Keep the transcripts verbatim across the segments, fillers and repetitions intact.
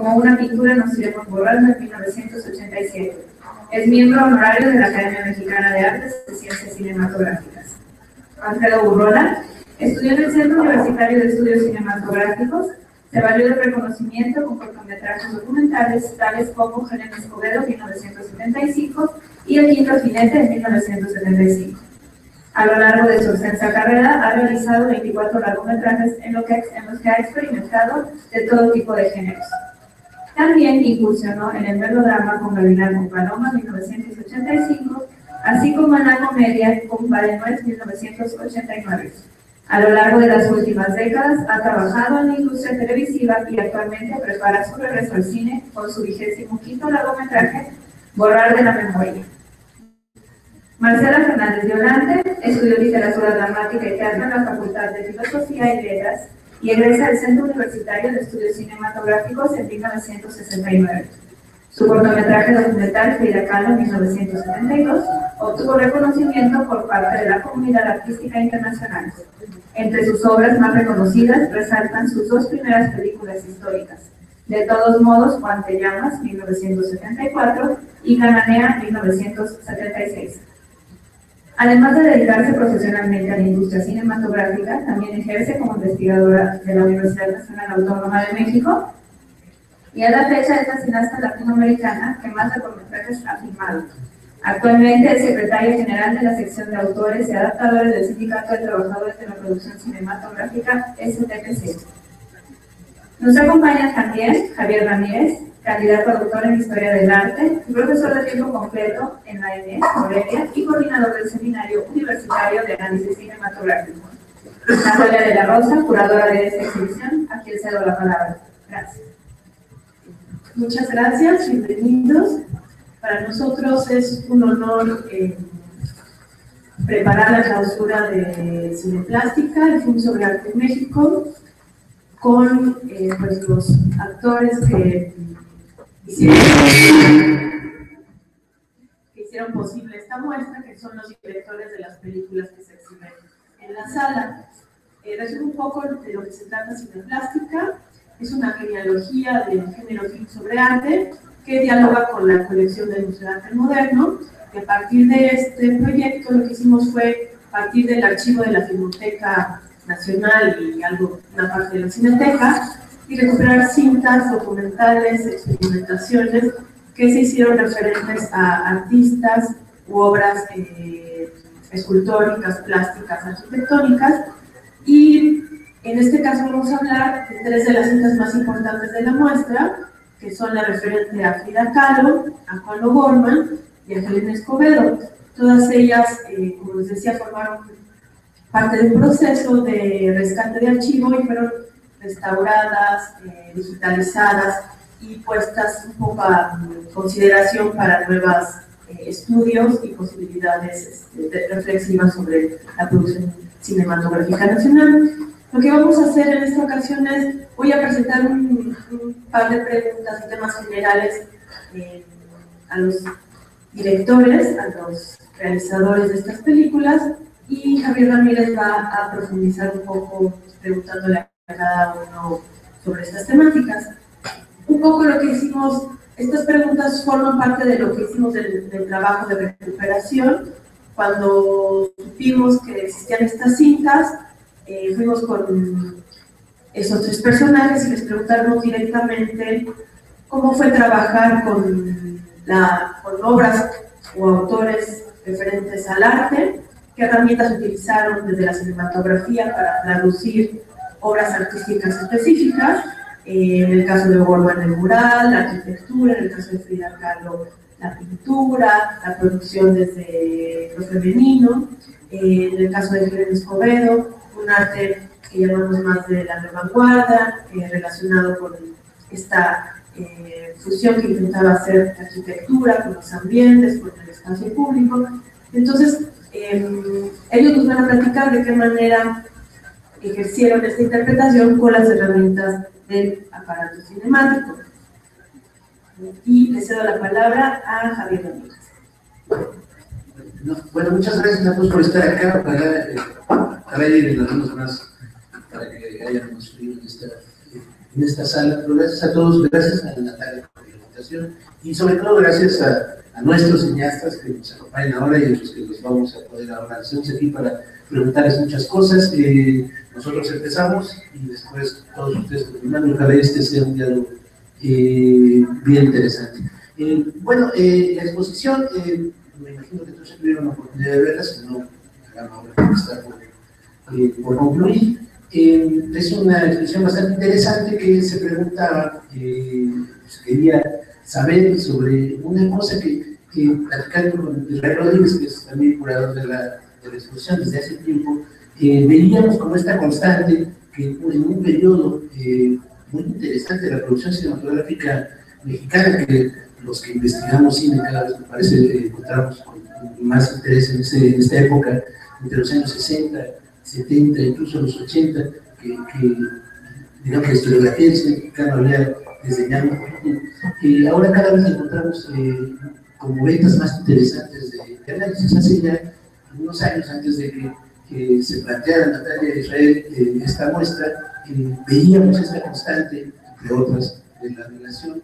como una pintura nos sirve conformando en mil novecientos ochenta y siete. Es miembro honorario de la Academia Mexicana de Artes y Ciencias Cinematográficas. Alfredo Gurrola estudió en el Centro Universitario de Estudios Cinematográficos. Se valió de reconocimiento con cortometrajes documentales tales como Helena Escobedo en mil novecientos setenta y cinco y El Quinto Jinete en mil novecientos setenta y cinco. A lo largo de su extensa carrera ha realizado veinticuatro largometrajes en, lo que, en los que ha experimentado de todo tipo de géneros. También incursionó en el melodrama con Gavilán con Paloma en mil novecientos ochenta y cinco, así como en la comedia con Manuel en mil novecientos ochenta y nueve. A lo largo de las últimas décadas ha trabajado en la industria televisiva y actualmente prepara su regreso al cine con su vigésimo quinto largometraje, Borrar de la Memoria. Marcela Fernández Violante estudió literatura dramática y teatro en la Facultad de Filosofía y Letras y egresa del Centro Universitario de Estudios Cinematográficos en mil novecientos sesenta y nueve. Su cortometraje documental Frida Kahlo en mil novecientos setenta y dos obtuvo reconocimiento por parte de la comunidad artística internacional. Entre sus obras más reconocidas resaltan sus dos primeras películas históricas, De todos modos, Juan te llamas, mil novecientos setenta y cuatro, y Cananea, mil novecientos setenta y seis. Además de dedicarse profesionalmente a la industria cinematográfica, también ejerce como investigadora de la Universidad Nacional Autónoma de México, y a la fecha es la cineasta latinoamericana que más largometrajes ha filmado. Actualmente es secretaria general de la sección de autores y adaptadores del Sindicato de Trabajadores de la Producción Cinematográfica, S T P C. Nos acompaña también Javier Ramírez, candidato a doctor en Historia del Arte, profesor de tiempo completo en la E N E, Morelia, y coordinador del Seminario Universitario de Análisis Cinematográfico. Natalia de la Rosa, curadora de esta exhibición, a quien cedo la palabra. Gracias. Muchas gracias, bienvenidos. Para nosotros es un honor eh, preparar la clausura de Cineplástica, el Film sobre Arte en México, con eh, pues los actores que hicieron, que hicieron posible esta muestra, que son los directores de las películas que se exhiben en la sala. Eh, resumo un poco de lo que se trata Cineplástica. Es una genealogía del género film sobre arte que dialoga con la colección del Museo de Arte Moderno. Y a partir de este proyecto lo que hicimos fue, a partir del archivo de la Filmoteca Nacional y algo, una parte de la Cineteca, y recuperar cintas, documentales, experimentaciones que se hicieron referentes a artistas u obras eh, escultóricas, plásticas, arquitectónicas. Y en este caso vamos a hablar de tres de las cintas más importantes de la muestra, que son la referente a Frida Kahlo, a Juan O'Gorman y a Helena Escobedo. Todas ellas, eh, como les decía, formaron parte de un proceso de rescate de archivo y fueron restauradas, eh, digitalizadas y puestas un poco a consideración para nuevos eh, estudios y posibilidades este, reflexivas sobre la producción cinematográfica nacional. Lo que vamos a hacer en esta ocasión es, voy a presentar un, un par de preguntas y temas generales eh, a los directores, a los realizadores de estas películas, y Javier Ramírez va a profundizar un poco preguntándole a cada uno sobre estas temáticas. Un poco lo que hicimos, estas preguntas forman parte de lo que hicimos del, del trabajo de recuperación. Cuando supimos que existían estas cintas, Eh, fuimos con esos tres personajes y les preguntamos directamente cómo fue trabajar con, la, con obras o autores referentes al arte, qué herramientas utilizaron desde la cinematografía para traducir obras artísticas específicas, eh, en el caso de O'Gorman el mural, la arquitectura, en el caso de Frida Kahlo la pintura, la producción desde lo femenino, eh, en el caso de Helena Escobedo, un arte que llamamos más de la nueva vanguardia, eh, relacionado con esta eh, fusión que intentaba hacer la arquitectura con los ambientes, con el espacio público. Entonces, eh, ellos nos van a platicar de qué manera ejercieron esta interpretación con las herramientas del aparato cinemático. Y le cedo la palabra a Javier Ramírez. No, bueno, muchas gracias a todos por estar acá, para, eh, a ver, y las demás para que hayan construido esta en esta sala. Pero gracias a todos, gracias a Natalia por la invitación y sobre todo gracias a, a nuestros cineastas que nos acompañan ahora y a los que nos vamos a poder ahora aquí para preguntarles muchas cosas. Eh, nosotros empezamos y después todos ustedes terminan. Ojalá este sea un diálogo eh, bien interesante. Eh, bueno, eh, la exposición, eh, me imagino que todos tuvieron la oportunidad de verla, si no, hagamos ahora que está por, eh, por concluir. Eh, es una exposición bastante interesante que se preguntaba, eh, pues quería saber sobre una cosa que, que platicando con Israel Rodríguez, que es también curador de la, de la exposición desde hace tiempo, eh, veíamos como esta constante que en un periodo eh, muy interesante de la producción cinematográfica mexicana, que los que investigamos cine cada vez me parece eh, encontramos con más interés en, ese, en esta época, entre los años sesenta, setenta, incluso los ochenta, que, que digamos que la historiografía del cine mexicano había desdeñado un poquito. Eh, ahora cada vez encontramos eh, como ventas más interesantes de, de análisis. Hace ya unos años, antes de que, que se planteara Natalia de Israel eh, esta muestra, eh, veíamos esta constante, entre otras, de la relación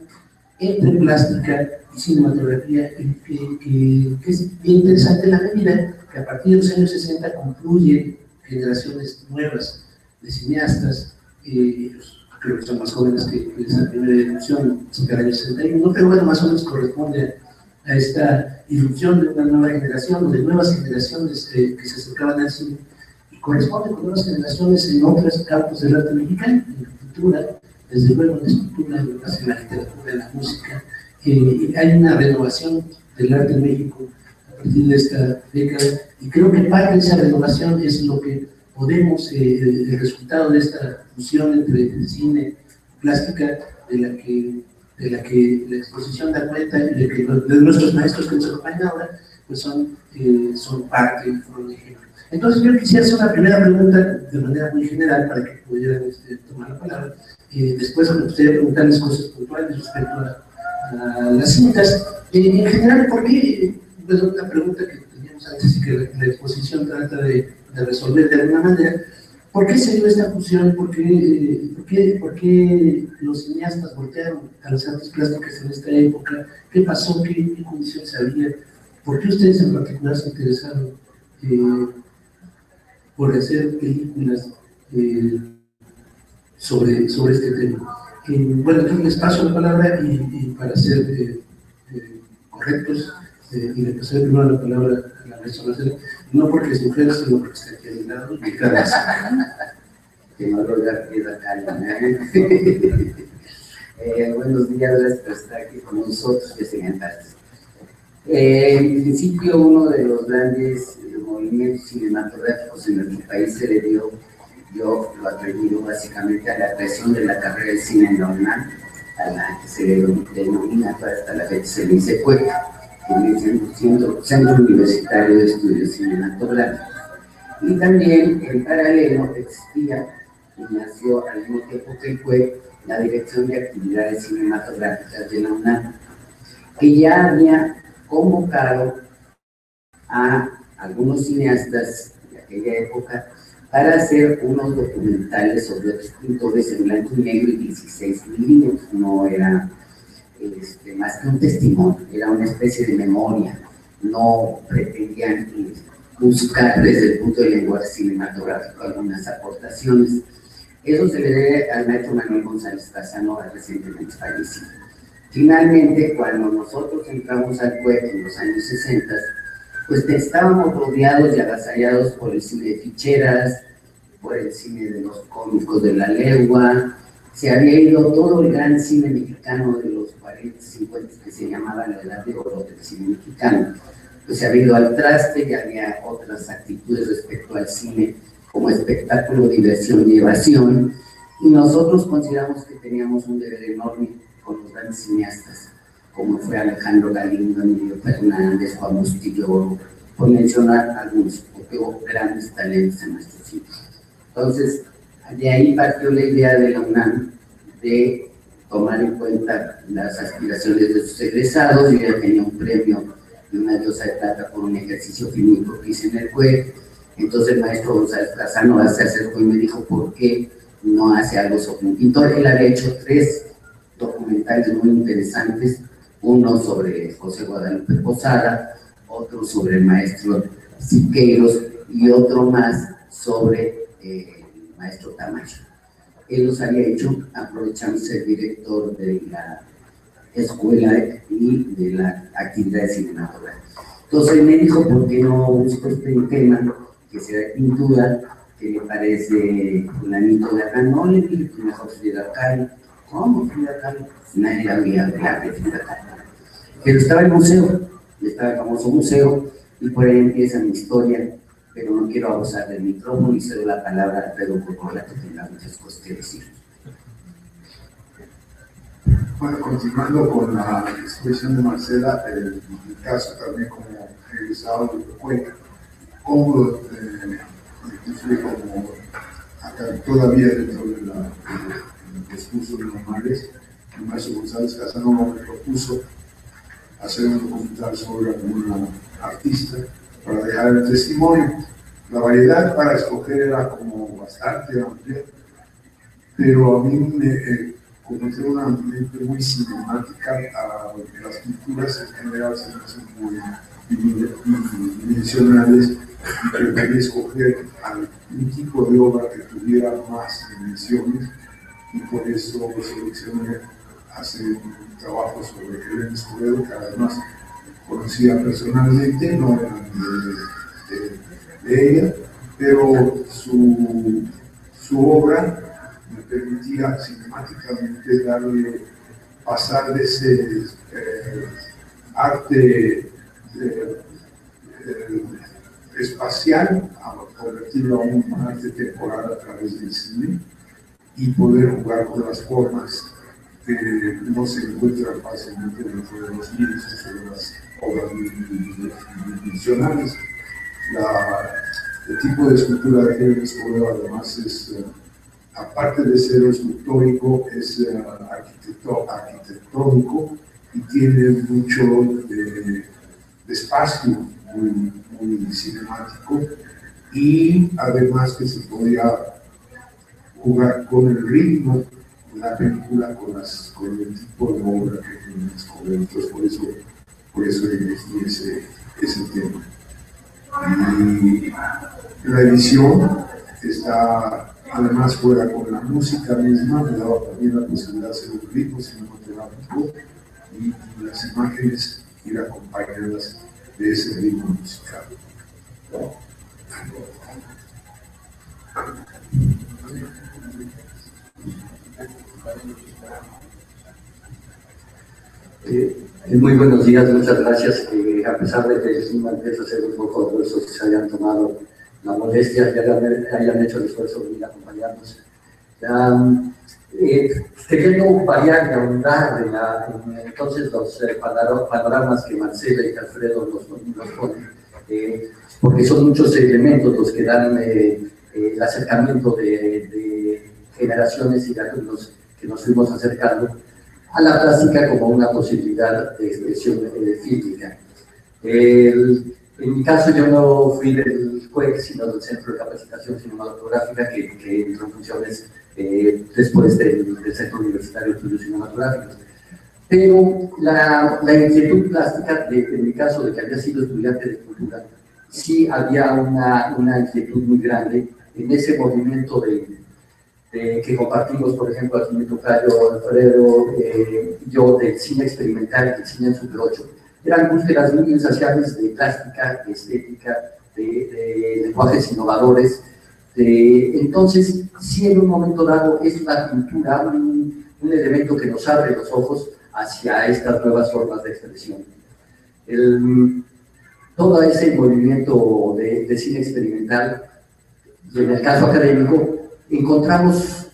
entre plástica y cinematografía, que, que, que es bien interesante la medida que a partir de los años sesenta concluye generaciones nuevas de cineastas, eh, creo que son más jóvenes que esa primera irrupción, cerca del año sesenta y uno, pero bueno, más o menos corresponde a esta irrupción de una nueva generación, de nuevas generaciones eh, que se acercaban al cine, y corresponde con nuevas generaciones en otros campos del arte mexicano, en la cultura, desde luego en la escultura, en la literatura, en la música. Eh, hay una renovación del arte en México a partir de esta década, y creo que parte de esa renovación es lo que podemos, eh, el, el resultado de esta fusión entre cine y plástica, de la que, de la, que la exposición da cuenta, y de que los, de nuestros maestros que nos acompañan ahora, pues son, eh, son parte, fueron ejemplo. Entonces yo quisiera hacer una primera pregunta de manera muy general para que pudieran este, tomar la palabra, eh, después me gustaría preguntarles cosas puntuales respecto a, a las cintas. Eh, en general, ¿por qué? Es una pregunta que teníamos antes y que la, la exposición trata de, de resolver de alguna manera. ¿Por qué se dio esta fusión? ¿Por qué, eh, por qué, por qué los cineastas voltearon a las artes plásticas en esta época? ¿Qué pasó? ¿Qué, qué condiciones había? ¿Por qué ustedes en particular se interesaron eh, por hacer películas eh, sobre, sobre este tema? Eh, bueno, entonces les paso la palabra y, y para ser eh, eh, correctos, Eh, y le pasé primero la palabra a la maestra, no porque es mujer, sino porque está aquí al lado. Mi cara que no lo da piedra calma. ¿eh? eh, buenos días, gracias por estar aquí con nosotros, que se encantaste. Eh, en principio, uno de los grandes eh, movimientos cinematográficos en nuestro país se le dio, yo lo atribuyo básicamente a la creación de la carrera de cine en la UNAM, a la que se le denomina, hasta la fecha se le dice cueca, en el Centro Universitario de Estudios Cinematográficos. Y también, en paralelo, existía y nació al mismo tiempo que fue la Dirección de Actividades Cinematográficas de la UNAM, que ya había convocado a algunos cineastas de aquella época para hacer unos documentales sobre otros pintores en blanco y negro y dieciséis milímetros, no era... Este, más que un testimonio, era una especie de memoria, no pretendían buscar desde el punto del lenguaje cinematográfico algunas aportaciones. Eso se le debe al maestro Manuel González Casanova, recientemente fallecido. Finalmente, cuando nosotros entramos al C U E C en los años sesenta, pues estábamos rodeados y avasallados por el cine de ficheras, por el cine de los cómicos de la legua. Se había ido todo el gran cine mexicano de los cuarenta, cincuenta, que se llamaba la edad de oro del cine mexicano. Pues se había ido al traste y había otras actitudes respecto al cine como espectáculo, diversión y evasión. Y nosotros consideramos que teníamos un deber enorme con los grandes cineastas, como fue Alejandro Galindo, Emilio Fernández, Juan Bustillo, por mencionar algunos, porque hubo grandes talentos en nuestros sitios. Entonces, de ahí partió la idea de la UNAM de tomar en cuenta las aspiraciones de sus egresados. Yo ya tenía un premio de una diosa de plata por un ejercicio fílmico que hice en el C U E C. Entonces el maestro González Casanova se acercó y me dijo, ¿por qué no hace algo sobre un pintor. Él había hecho tres documentales muy interesantes, uno sobre José Guadalupe Posada, otro sobre el maestro Siqueiros y otro más sobre eh, el maestro Tamayo. Él los había hecho aprovechándose el director de la escuela y de la actividad cinematográfica. Entonces él me dijo, ¿por qué no busco este tema que será pintura, que me parece un anito de acá? No, le dije, mejor Frida Kahlo. ¿Cómo Frida Kahlo? Nadie había hablado de Frida Kahlo. Pero estaba el museo, estaba el famoso museo, y por ahí empieza mi historia, pero no quiero abusar del micrófono y cedo la palabra a Alfredo Gurrola, que tendrá muchas cosas que decir. Bueno, continuando con la exposición de Marcela, eh, en mi caso también como egresado de Cuenca, como estuve eh, como acá, todavía dentro de la, del discurso de los mares, el maestro González Casanova me propuso hacer un documental sobre alguna artista para dejar el testimonio. La variedad para escoger era como bastante amplia, pero a mí me... Eh, Comenté una mente muy cinemática a las pinturas en general, se me hacen muy dimensionales y preferí escoger algún tipo de obra que tuviera más dimensiones, y por eso seleccioné hacer un trabajo sobre Helena Escobedo, que además conocía personalmente, no era de, de, de ella, pero su, su obra me permitía cinemáticamente darle, pasar de ese eh, arte eh, eh, espacial a convertirlo a un arte temporal a través del cine y poder jugar con las formas que no se encuentran fácilmente dentro de los libros o de las obras dimensionales. El tipo de escultura de Helena Escobedo además es... Eh, aparte de ser escultórico, es uh, arquitecto, arquitectónico y tiene mucho de, de espacio muy, muy cinemático, y además que se podía jugar con el ritmo de la película, con, las, con el tipo de obra que tiene Escobedo. Por eso, por eso elegí ese, ese tema. Y la edición está... Además, fuera con la música misma, me daba también la posibilidad de hacer un ritmo cinematográfico y las imágenes ir acompañadas de ese ritmo musical. Eh, muy buenos días, muchas gracias. Eh, a pesar de que es un maltrato, es un poco orgulloso que se hayan tomado la molestia, ya hayan hecho el esfuerzo de ir a acompañarnos. Um, eh, queriendo variar y abundar en, la, en entonces los eh, panoramas que Marcela y Alfredo nos, nos ponen, eh, porque son muchos elementos los que dan eh, eh, el acercamiento de, de generaciones y de alumnos que nos fuimos acercando a la plástica como una posibilidad de expresión eh, física. El, en mi caso yo no fui del sino del Centro de Capacitación Cinematográfica, que, que entró en funciones eh, después del, del Centro Universitario de Estudios Cinematográficos. Pero la, la inquietud plástica, de, en mi caso, de que había sido estudiante de cultura, sí había una, una inquietud muy grande en ese movimiento de, de, que compartimos, por ejemplo, aquí me tocayo, Alfredo, eh, yo, del cine experimental, del cine en Super ocho. Eran búsquedas muy insaciables de plástica, de estética, De, de lenguajes innovadores. De, entonces, sí, en un momento dado es la pintura un, un elemento que nos abre los ojos hacia estas nuevas formas de expresión. El, todo ese movimiento de, de cine experimental, y en el caso académico, encontramos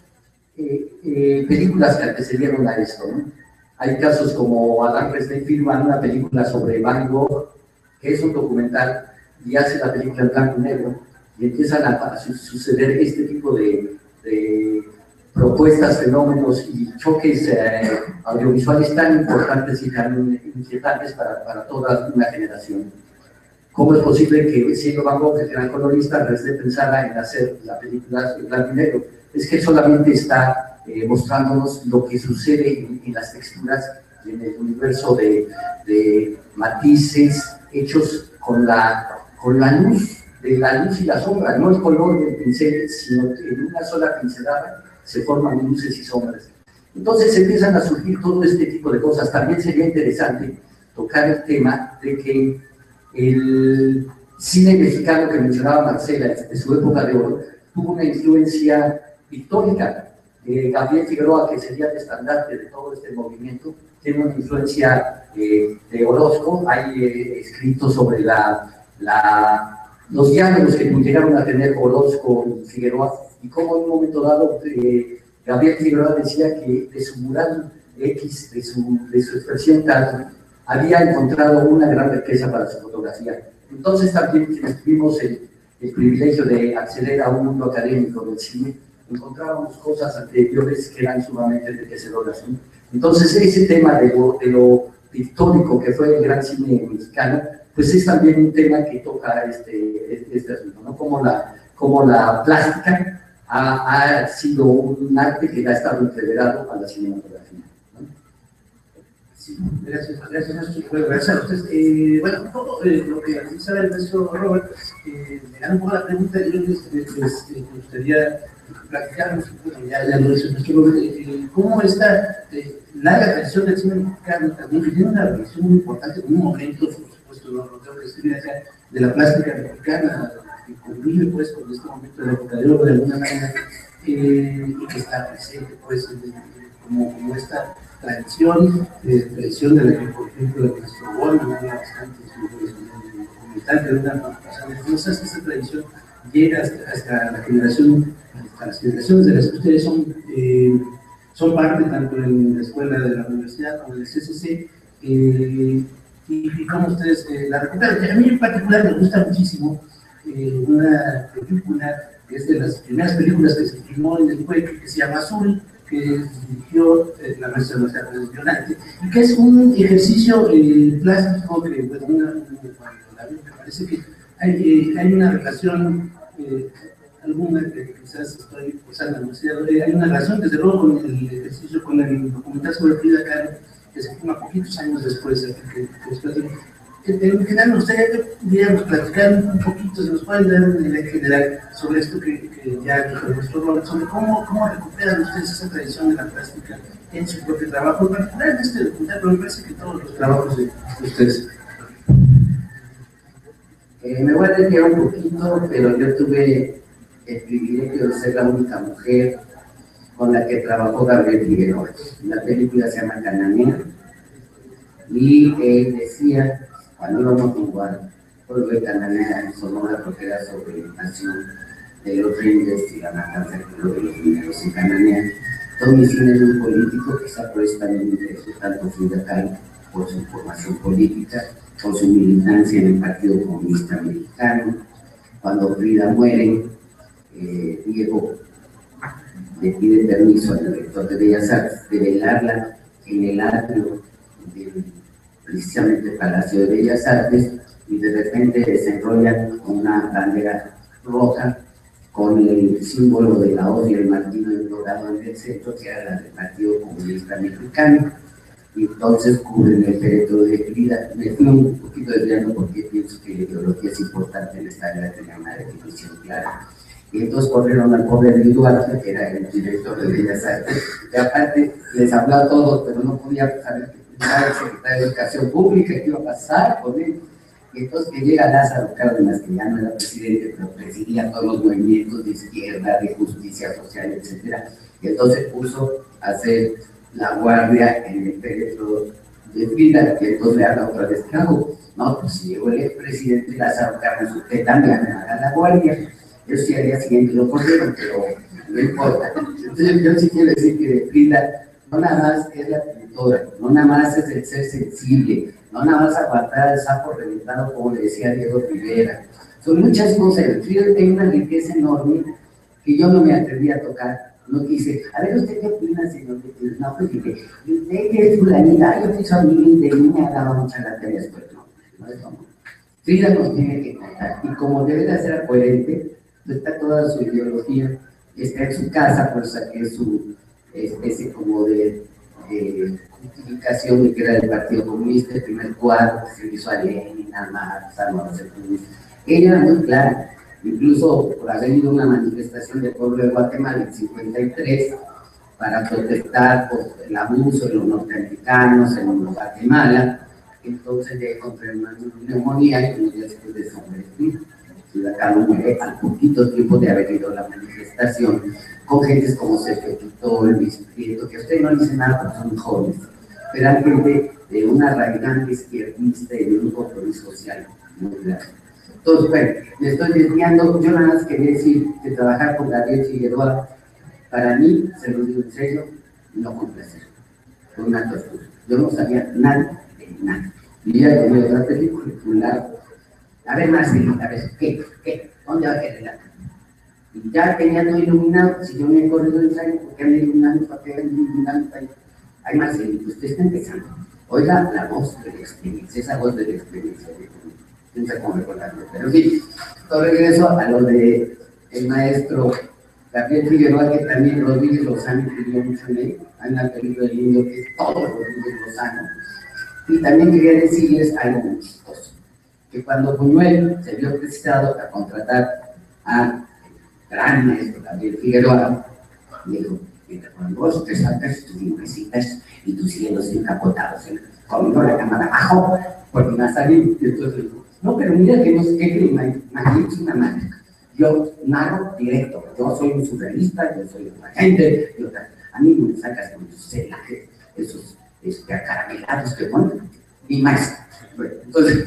eh, eh, películas que antecedieron a esto, ¿no? Hay casos como Adam Presley firma una película sobre Van Gogh, que es un documental, y hace la película en blanco y negro, y empiezan a, a su, suceder este tipo de, de propuestas, fenómenos y choques eh, audiovisuales tan importantes y tan inquietantes para, para toda una generación. ¿Cómo es posible que siendo Van Gogh, que era colorista, pensara en hacer la película en blanco y negro? es que solamente está eh, mostrándonos lo que sucede en, en las texturas, en el universo de, de matices hechos con la, con la luz, de la luz y la sombra, no el color del pincel, sino que en una sola pincelada se forman luces y sombras. Entonces empiezan a surgir todo este tipo de cosas. También sería interesante tocar el tema de que el cine mexicano que mencionaba Marcela, en su época de oro, tuvo una influencia pictórica. Eh, Gabriel Figueroa, que sería el estandarte de todo este movimiento, tiene una influencia eh, de Orozco. Hay eh, escritos sobre la, la, los diálogos que llegaron a tener Orozco y Figueroa, y cómo en un momento dado eh, Gabriel Figueroa decía que de su mural X, de su, de su expresión tal, había encontrado una gran riqueza para su fotografía. Entonces también quienes tuvimos el, el privilegio de acceder a un mundo académico del cine, encontrábamos cosas anteriores que eran sumamente enriquecedoras, ¿sí? Entonces ese tema de lo, de lo pictórico que fue el gran cine mexicano, pues es también un tema que toca este, este asunto, ¿no? Como la, como la plástica ha, ha sido un arte que ha estado entreverado a la cinematografía. Sí, gracias, gracias, gracias a ustedes. Eh, bueno, un poco eh, lo que analizaba el maestro Robert, eh, me da un poco la pregunta, yo les, les, les eh, gustaría platicarnos, bueno, ya, ya lo hizo el maestro Robert, eh, cómo esta eh, larga tradición del cine mexicano también tiene una relación muy importante con un momento, por supuesto, lo ¿no? tengo que escribir acá, de la plástica mexicana, que concluye pues con este momento de la época de oro de alguna manera, eh, y que está presente pues en, como, como esta tradición, eh, tradición de la que, por ejemplo, el maestro Gurrola habla bastante en su documental, que es una participación de cosas, esa tradición llega hasta, hasta la generación, hasta las generaciones de las que ustedes son, eh, son parte, tanto en la escuela de la universidad como en el C C C, eh, y, y cómo ustedes eh, la recuperan. A mí en particular me gusta muchísimo eh, una película que es de las primeras películas que se filmó en el Cueque, que se llama Azul, que dirigió eh, la maestra Fernández Violante, y que es un ejercicio eh, plástico que, bueno, una, una, me parece que hay, eh, hay una relación, eh, alguna que quizás estoy forzando demasiado, eh, hay una relación desde luego con el ejercicio, con el documental sobre Frida Kahlo, que se firma poquitos años después, eh, que, que, que, en general, nos gustaría platicar un poquito, si nos pueden dar una idea general sobre esto que, que ya dijo el doctor Robert, sobre cómo, cómo recuperan ustedes esa tradición de la plástica en su propio trabajo, en particular en este documental, pero me parece que todos los trabajos de ustedes. Eh, me voy a detener un poquito, pero yo tuve el privilegio de ser la única mujer con la que trabajó Gabriel Figueroa. La película se llama Cananea, y él eh, decía... Cuando íbamos a jugar, porque Cananea en Sonora, porque era sobre la nación de los reyes y la matanza de los mineros en Cananea. Todo mi cine es un político, quizá por eso también me interesó tanto Frida Kahlo, por su formación política, por su militancia en el Partido Comunista Mexicano. Cuando Frida muere, eh, Diego le pide permiso al director de Bellas Artes de velarla en el atrio del precisamente Palacio de Bellas Artes, y de repente desenrolla una bandera roja con el símbolo de la hoz y el martillo dorado en el centro, que era la del Partido Comunista Mexicano. Y entonces cubren el territorio de Frida. Me fui un poquito desviando porque pienso que la ideología es importante en esta área, tenía una definición clara. Y entonces corrieron al pobre Luis Duarte, que era el director de Bellas Artes, y aparte les habló a todos, pero no podía saber qué el secretario de Educación Pública, que iba a pasar con él. Entonces que llega Lázaro Cárdenas, que ya no era presidente, pero presidía todos los movimientos de izquierda, de justicia social, etcétera. Y entonces puso a hacer la guardia en el teatro de Frida, que entonces le habla otra vez, ¿qué hago? No, pues si llegó el expresidente Lázaro Cárdenas, usted también me haga la guardia. Yo sí al día siguiente lo corrieron, pero no importa. Entonces yo sí quiero decir que Frida no nada más es la pintora, no nada más es el ser sensible, no nada más aguantar el sapo reventado, como le decía Diego Rivera. Son muchas cosas. El trío tiene una riqueza enorme que yo no me atreví a tocar. No quise, a ver, ¿usted qué opina, señor? No, pues dije, usted que es fulanita, yo pienso a mí de niña daba mucha lata después. No, no es como. Frida nos tiene que contar, y como debe de ser coherente, está toda su ideología está en su casa, pues saqué su especie como de eh, justificación, que era del Partido Comunista, el primer cuadro que se hizo a Lenin, a Marx, a los comunistas. Ella era muy clara, incluso por haber ido a una manifestación del pueblo de Guatemala en cincuenta y tres para protestar por el abuso de los norteamericanos en Guatemala. Entonces ya encontré una neumonía y unos días después de su muerte, Frida Kahlo muere al poquito tiempo de haber ido a la manifestación, con gentes como Sergio Tito, Luis Prieto, que a usted no le dice nada porque son jóvenes, pero hay gente de una arraigante izquierdista y de un compromiso social muy grande. Entonces, bueno, me estoy desviando. Yo nada más quería decir que trabajar con Gabriel Figueroa, para mí, se lo digo en serio, no con placer, fue una tortura. Yo no sabía nada de nada. Y ya tomé otra película. A ver, Marcelita, a ver, ¿qué? ¿Qué? ¿Dónde va a quedar la? Y ya teniendo iluminado, si yo me he corrido el ensayo, ¿por qué me iluminando? ¿Para qué me iluminando? Ay, Marcelita, usted está empezando. Oiga la voz de la experiencia, esa voz de la experiencia. No sé cómo recordarlo, pero sí. Todo regreso a lo del maestro Gabriel Figueroa, que también Rodríguez Lozano escribió mucho en él. Hay una película del mundo que es todo Rodríguez Lozano. Y también quería decirles algo muy chistoso, que cuando Manuel se vio precisado a contratar a gran maestro Gabriel Figueroa, me dijo, mientras cuando vos te saltas tus nubecitas y tus cielos encapotados, ¿eh? Comiendo la cámara abajo, porque me va a salir. Y entonces dijo, no, pero mira que no sé qué creen, imagínense una mágica. Yo narro directo, yo soy un surrealista, yo soy otra gente, yo, a mí me sacas con tus celajes, esos Este, acaramelados que ponen, y más. Bueno, entonces,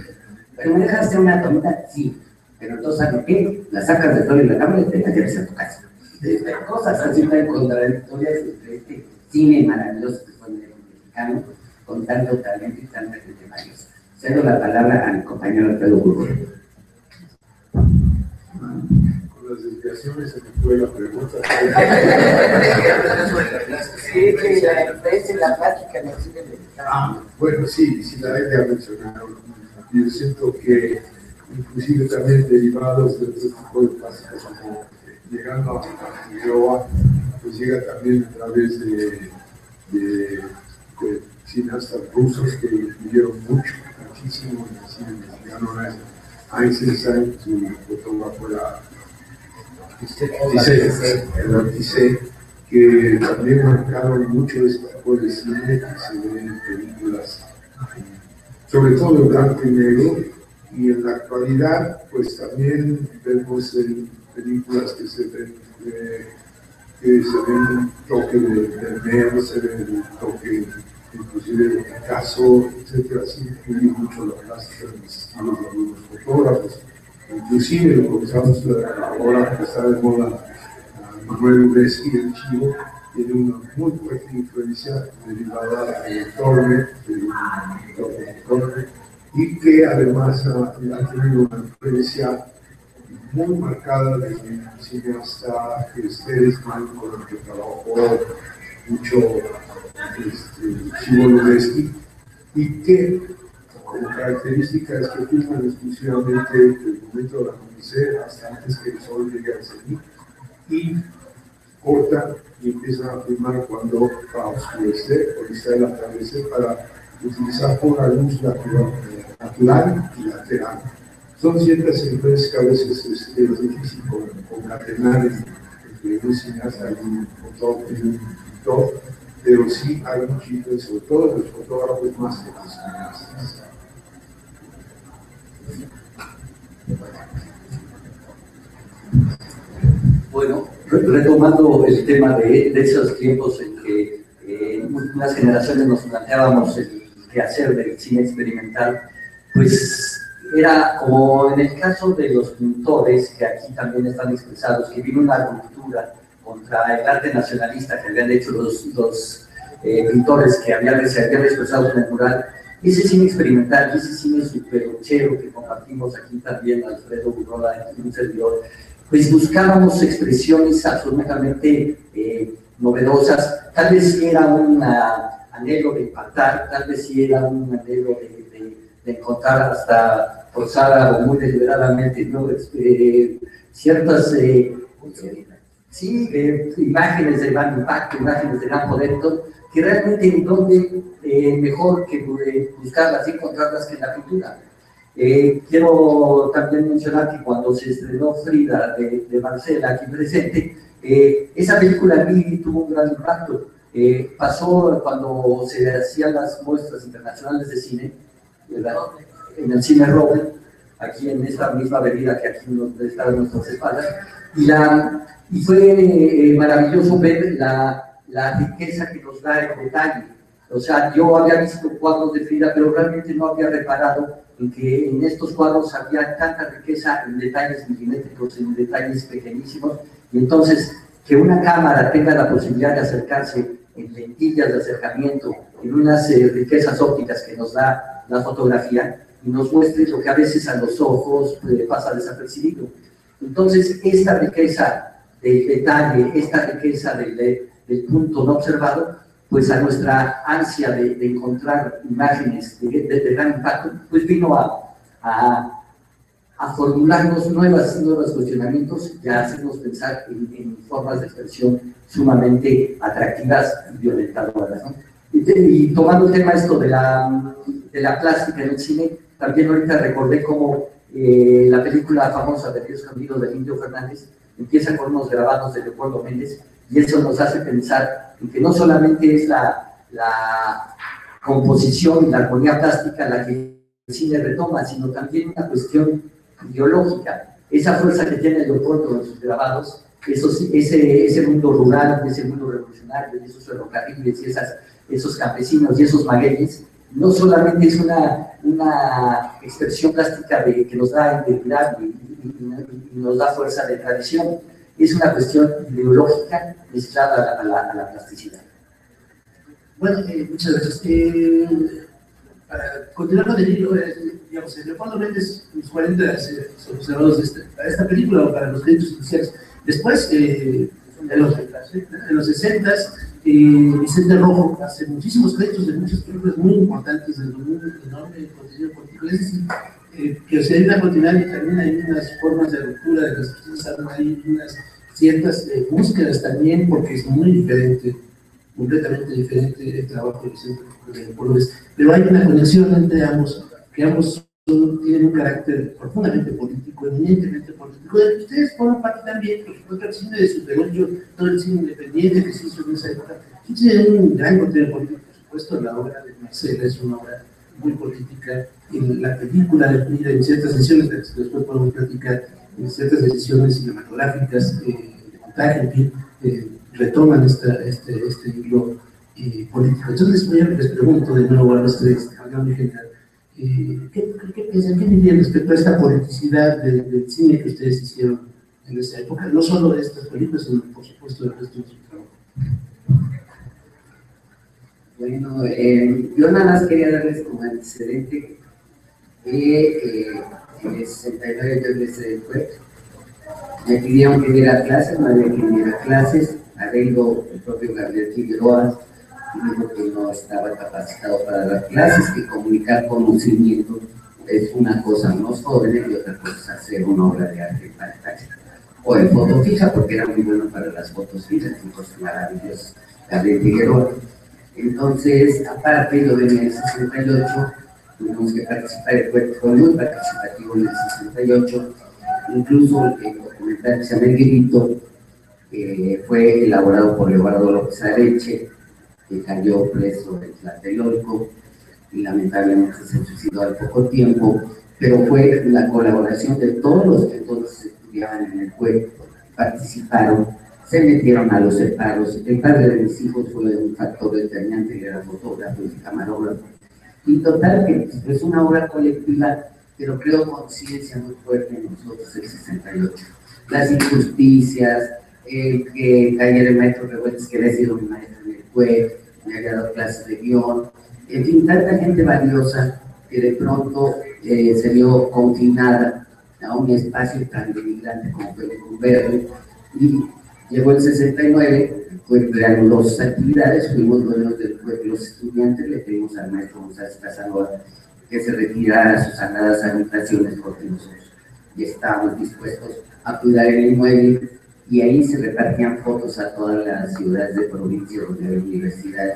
pero me dejas hacer una tomita, sí, pero entonces, ¿sabes qué? La sacas de todo y la cámara y te la llevas a tu casa. Este, cosas así tan contradictorias entre este cine maravilloso que fue el mexicano, con tanto talento y tanta gente valiosa. Cedo la palabra a mi compañero Alfredo Gurrola. Con las desviaciones se me fue la pregunta. Sí, que la plática no sigue dedicada. Bueno, sí, sí, la gente ha mencionado. Yo siento que, inclusive también derivados de otro tipo de clásicos, como llegando a Figueroa, pues llega también a través de, de, de cineastas rusos que influyeron mucho, muchísimo en el cine mexicano. Eisenstein, su fotógrafo era Ortiz, que también marcaron mucho este tipo de cine que se ven en películas, sobre todo en blanco y negro, y en la actualidad pues también vemos en películas que se ven eh, que se ven toque de, de Mero, se ven toque inclusive de Picasso, etcétera. Así influye mucho la plástica en los estilos de algunos fotógrafos, inclusive lo que estamos ahora que está de moda. Manuel Uresqui, el chivo, tiene una muy fuerte influencia derivada del entorno, y que además ha, ha tenido una influencia muy marcada de cineasta Esteresman, con el que trabajó mucho este, Chivo Uresqui, y que como característica es que filman exclusivamente el momento del acontecer hasta antes que el sol llegue a salir, y corta y empiezan a filmar cuando va a oscurecer o está el atardecer, para utilizar una luz natural, natural y lateral. Son ciertas influencias que a veces es, es difícil concatenar entre un cineasta y un fotógrafo y un pintor, pero sí hay mucha influencia, sobre todo los fotógrafos más que los cineastas. Bueno, retomando el tema de, de esos tiempos en que eh, unas generaciones nos planteábamos el quehacer del cine experimental, pues era como en el caso de los pintores, que aquí también están expresados, que vino una ruptura contra el arte nacionalista que habían hecho los, los eh, pintores que habían, se habían expresado en el mural. Ese cine experimental, ese cine superochero que compartimos aquí también, Alfredo Gurrola, un servidor, pues buscábamos expresiones absolutamente eh, novedosas. Tal vez sí era un anhelo de impactar, tal vez sí era un anhelo de, de, de encontrar hasta forzada o muy deliberadamente, ¿no? eh, ciertas eh, ¿sí? Eh, imágenes del gran impacto, imágenes del gran poder, que realmente en donde eh, mejor que eh, buscarlas y encontrarlas que en la pintura. Eh, quiero también mencionar que cuando se estrenó Frida de, de Marcela aquí presente, eh, esa película a mí tuvo un gran impacto. Eh, pasó cuando se hacían las muestras internacionales de cine, ¿verdad? En el cine Robert, aquí en esta misma avenida que aquí nos está a nuestras espaldas, y, la, y fue eh, maravilloso ver la, la riqueza que nos da el detalle. O sea, yo había visto cuadros de Frida, pero realmente no había reparado en que en estos cuadros había tanta riqueza en detalles milimétricos, en detalles pequeñísimos, y entonces que una cámara tenga la posibilidad de acercarse en lentillas de acercamiento, en unas eh, riquezas ópticas que nos da la fotografía, y nos muestre lo que a veces a los ojos eh, pasa desapercibido. Entonces, esta riqueza del detalle, esta riqueza del, del punto no observado, pues a nuestra ansia de, de encontrar imágenes de, de, de gran impacto, pues vino a, a, a formularnos nuevas, nuevos cuestionamientos y a hacernos pensar en, en formas de expresión sumamente atractivas y violentadoras, ¿no? Y, y tomando el tema esto de la, de la plástica en el cine, también ahorita recordé cómo eh, la película famosa de Río Escondido de Emilio Fernández empieza con unos grabados de Leopoldo Méndez, y eso nos hace pensar en que no solamente es la, la composición y la armonía plástica la que el cine retoma, sino también una cuestión ideológica. Esa fuerza que tiene Leopoldo en sus grabados, esos, ese, ese mundo rural, ese mundo revolucionario, esos ferrocarriles, esas, esos campesinos y esos magueyes, no solamente es una, una expresión plástica de, que nos da identidad y, y, y nos da fuerza de tradición, es una cuestión ideológica mezclada a la, a la plasticidad. Bueno, eh, muchas gracias. Eh, para continuar con el libro, eh, digamos, Leopoldo Méndez, los cuarenta eh, observados de esta, para esta película o para los derechos sociales. Después, eh, en los, en los sesenta, eh, Vicente Rojo hace muchísimos créditos de muchas películas muy importantes, de un enorme contenido político. Es decir, eh, que se ayuda a continuar, y también hay unas formas de ruptura de las personas, hay unas ciertas eh, búsquedas también, porque es muy diferente, completamente diferente el trabajo de Vicente Rojo. Pero hay una conexión entre ambos, que ambos tienen un carácter profundamente político, eminentemente político. Ustedes forman parte también, por supuesto, del cine de Superocho, todo el cine independiente que se hizo en esa época. Tiene un gran contenido político, por supuesto. La obra de Marcela es una obra muy política. En la película de Frida, en ciertas sesiones, después podemos platicar, en ciertas sesiones cinematográficas, eh, de montaje, en fin, eh, retoman esta, este, este hilo eh, político. Entonces, les pregunto de nuevo a los tres, hablando en general. Eh, ¿Qué, qué, qué, qué dirían respecto a esta politicidad del, del cine que ustedes hicieron en esa época? No solo de estas películas, sino por supuesto del resto de su trabajo. Bueno, eh, yo nada más quería darles como antecedente que eh, en el sesenta y nueve yo ingresé del Pueblo. Me pidieron que diera clases, no había quien diera clases. Arreglo el propio Gabriel Figueroa, dijo que no estaba capacitado para dar clases, que comunicar conocimiento es una cosa en los jóvenes y otra cosa es hacer una obra de arte para taxis. O en foto fija, porque era muy bueno para las fotos fijas, entonces maravilloso, Gabriel Figueroa. Entonces, aparte, yo venía en el sesenta y ocho, tuvimos que participar, el cuerpo fue muy participativo en el sesenta y ocho, incluso el documental que se llama El Grito, eh, fue elaborado por Eduardo López Areche, que cayó preso en Tlatelolco y lamentablemente se suicidó al poco tiempo, pero fue la colaboración de todos los que todos estudiaban en el cuerpo, participaron, se metieron a los separos. El padre de mis hijos fue un factor determinante, que era fotógrafo y camarógrafo, y total que es una obra colectiva, pero creo conciencia muy fuerte en nosotros el sesenta y ocho. Las injusticias, el que cayera el maestro Revueltas, que había sido mi maestro en el C U E, me había dado clases de guión, en fin, tanta gente valiosa que de pronto eh, se vio confinada a un espacio tan denigrante como fue el Verde. Y llegó el sesenta y nueve, pues reanudó sus actividades, fuimos dueños del C U E, los estudiantes le pedimos al maestro González Casanova que se retirara a sus andadas habitaciones, porque nosotros ya estábamos dispuestos a cuidar el inmueble y ahí se repartían fotos a todas las ciudades de provincia, de la universidad,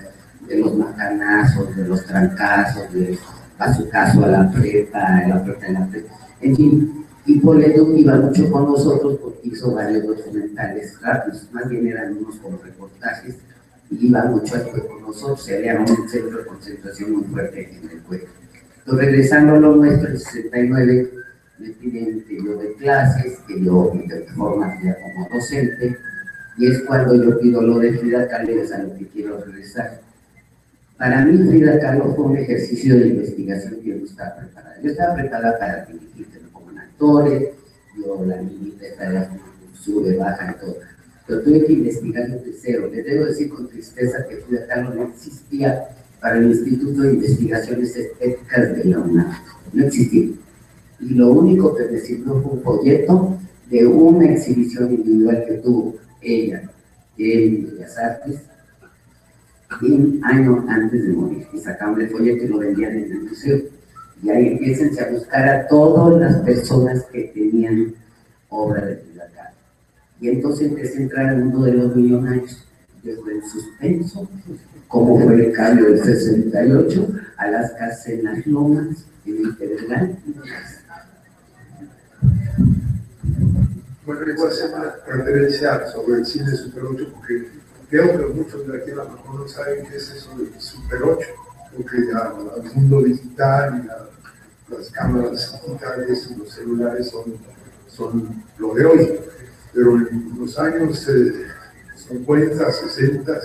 de los macanazos, de los trancazos, de pazucazo a la prepa, a la prepa, a la prepa, en fin. Y Poledo iba mucho con nosotros porque hizo varios documentales rápidos, más bien eran unos como reportajes, y iba mucho con nosotros, se había un centro de concentración muy fuerte en el pueblo. Entonces, regresando a lo nuestro, en sesenta y nueve, me piden que yo dé clases, que yo me forma ya como docente, y es cuando yo pido lo de Frida Kahlo, es a lo que quiero regresar. Para mí, Frida Kahlo fue un ejercicio de investigación que yo no estaba preparada. Yo estaba preparada para dirigir actores, yo la niñita estaba sube, baja y todo. Pero tuve que investigar desde cero. Les debo decir con tristeza que Frida Kahlo no existía para el Instituto de Investigaciones Estéticas de la UNAM. No existía. Y lo único que recibió fue un folleto de una exhibición individual que tuvo ella en Bellas Artes un año antes de morir. Y sacaban el folleto y lo vendían en el museo. Y ahí empiezan a buscar a todas las personas que tenían obra de Frida Kahlo. Y entonces empecé a entrar al mundo de los millonarios, desde el suspenso, como fue el cambio del sesenta y ocho, a las casas en las lomas, en el Pedregal. Bueno, igual se llama referencia sobre el cine Super ocho, porque creo que muchos de aquí a lo mejor no saben qué es eso del Super ocho, porque ya el mundo digital y la, las cámaras digitales y los celulares son, son lo de hoy, pero en los años eh, cincuenta, sesenta,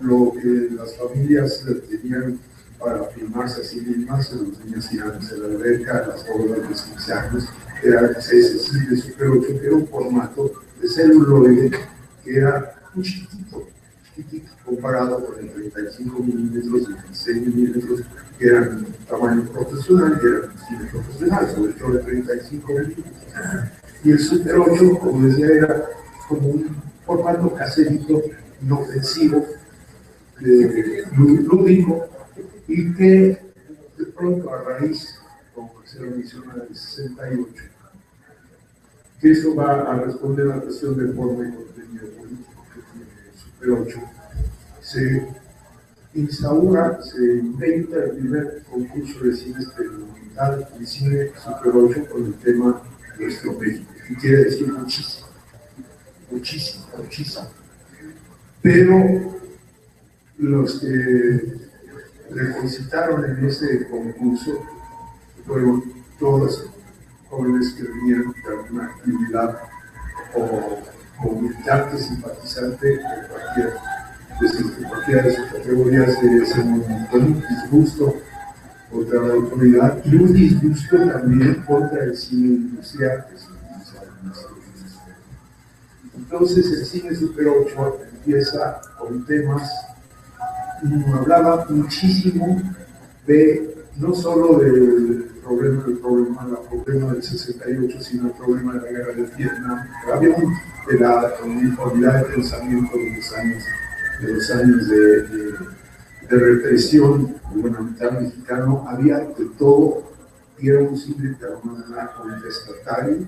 lo que las familias tenían para filmarse a sí mismas, los niños iban a la alberca, las obras de quince años, era ese de Super ocho, que era un formato de celuloide que era muy chiquito, chiquitito, comparado con el treinta y cinco milímetros y dieciséis milímetros, que eran tamaño profesional, que eran cine profesional, sobre todo de treinta y cinco milímetros. Y el Super ocho, como decía, era como un formato caserito, inofensivo, eh, lúdico, y que de pronto, a raíz, como se lo menciona en el sesenta y ocho, que eso va a responder a la cuestión de forma y contenido político que tiene el Super ocho. Se instaura, se inventa el primer concurso de cine experimental, el cine Super ocho, con el tema Nuestro México, y quiere decir muchísimo, muchísimo, muchísimo. Pero los que depositaron en ese concurso fueron todos jóvenes que vinieron de alguna actividad o comunidad simpatizante del partido, de cualquiera de sus categorías, de ese movimiento, un disgusto contra la autoridad y un disgusto también contra el cine industrial que se utiliza en las reuniones. Entonces el cine Super ocho empieza con temas, hablaba muchísimo de, no solo del problema, el problema, el problema del sesenta y ocho, sino el problema de la guerra de Vietnam, de la uniformidad de pensamiento de los años de los años de, de, de represión gubernamental mexicano. Había de todo, y era un cine de alguna manera contestatario,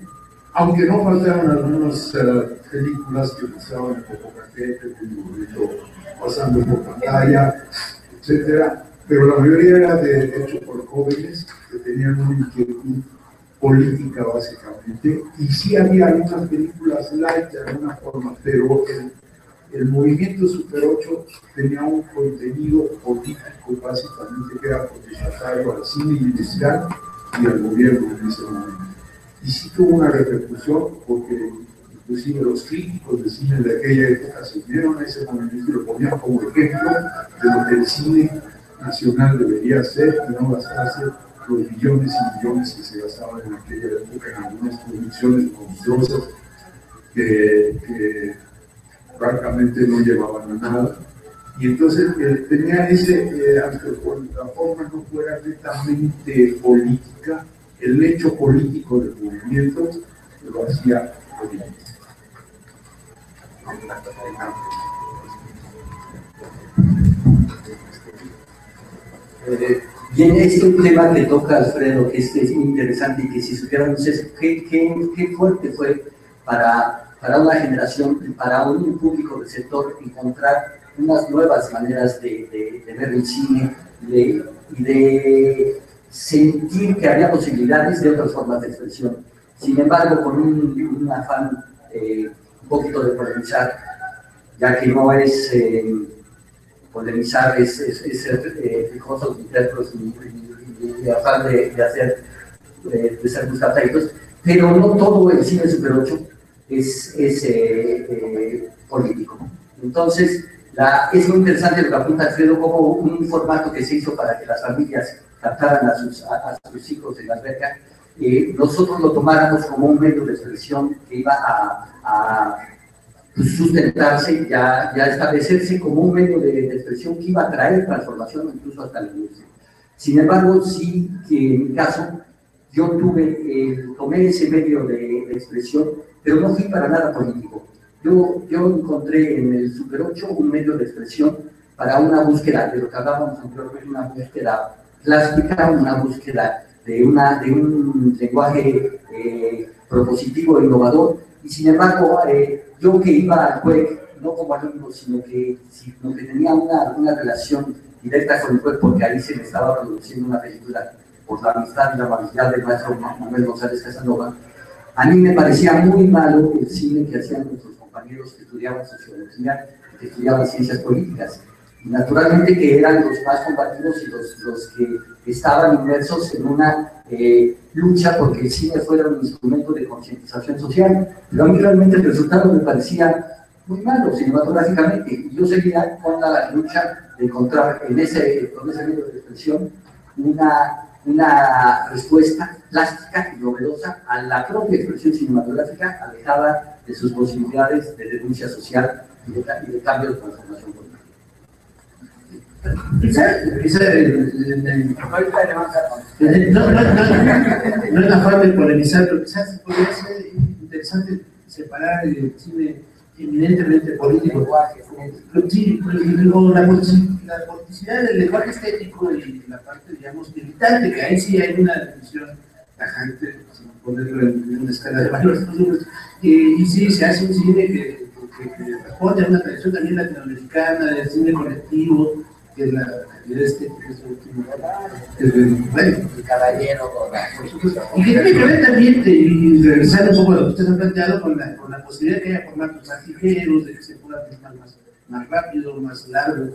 aunque no faltaron algunas uh, películas que usaban el Popocatépetl, el burrito pasando por pantalla, etcétera, pero la mayoría era de, hecho por jóvenes que tenían una inquietud política básicamente, y sí había algunas películas light de alguna forma, pero el, El movimiento Super ocho tenía un contenido político básicamente que era contestatario al cine industrial y al gobierno en ese momento. Y sí tuvo una repercusión, porque inclusive los críticos de cine de aquella época se unieron a ese movimiento y lo ponían como ejemplo de lo que el cine nacional debería ser y no gastarse los millones y millones que se gastaban en aquella época en algunas producciones monstruosas que, que francamente no llevaban a nada. Y entonces eh, tenía ese, eh, aunque por la forma no fuera netamente política, el hecho político del movimiento lo hacía político. Eh, bien, este tema que toca Alfredo, que este es muy interesante y que si supieran ustedes qué, qué, qué fuerte fue para para una generación, para un público del sector, encontrar unas nuevas maneras de, de, de ver el cine de, y de sentir que había posibilidades de otras formas de expresión. Sin embargo, con un, un afán eh, un poquito de polemizar, ya que no es eh, polemizar, es, es, es ser eh, fijosos y tercos y el afán de, de hacer, de, de ser buscateitos, pero no todo el cine Super ocho es, es eh, eh, político. Entonces, la, es muy interesante lo que apunta Alfredo como un formato que se hizo para que las familias captaran a sus, a, a sus hijos en la alberca. Eh, nosotros lo tomáramos como un medio de expresión que iba a, a sustentarse y a, y a establecerse como un medio de, de expresión que iba a traer transformación incluso hasta la industria. Sin embargo, sí que en mi caso, yo tuve, eh, tomé ese medio de, de expresión, pero no fui para nada político. Yo, yo encontré en el Super ocho un medio de expresión para una búsqueda, de lo que hablábamos anteriormente, una búsqueda plástica, una búsqueda de, una, de un lenguaje eh, propositivo e innovador, y sin embargo, eh, yo que iba al C U E C, no como alumno, sino que, sino que tenía una, una relación directa con el C U E C, porque ahí se me estaba produciendo una película por la amistad y la amabilidad del maestro Manuel González Casanova. A mí me parecía muy malo el cine que hacían nuestros compañeros que estudiaban sociología, que estudiaban ciencias políticas. Naturalmente que eran los más combativos y los, los que estaban inmersos en una eh, lucha porque el cine fuera un instrumento de concientización social, pero a mí realmente el resultado me parecía muy malo cinematográficamente, y yo seguía con la lucha de encontrar en ese, con ese medio de expresión una, una respuesta plástica y novedosa a la propia expresión cinematográfica, alejada de sus posibilidades de denuncia social y de, y de cambio de transformación política. Quizás el papá está levantando. No es la forma de polemizar, pero quizás se podría ser interesante separar el cine eminentemente político. Sí, la politicidad del lenguaje estético y la parte, digamos, militante, que ahí sí hay una definición tajante, sin ponerlo en una escala de valores. Y sí, se hace un cine que responde a una tradición también latinoamericana, del cine colectivo. Que es la calidad estética, es el último, bueno, el caballero, por supuesto. Y que tiene que ver también, y regresando un poco a lo que ustedes han planteado, con la, con la posibilidad de que haya formatos más ligeros, de que se pueda filmar más, más rápido, más largo,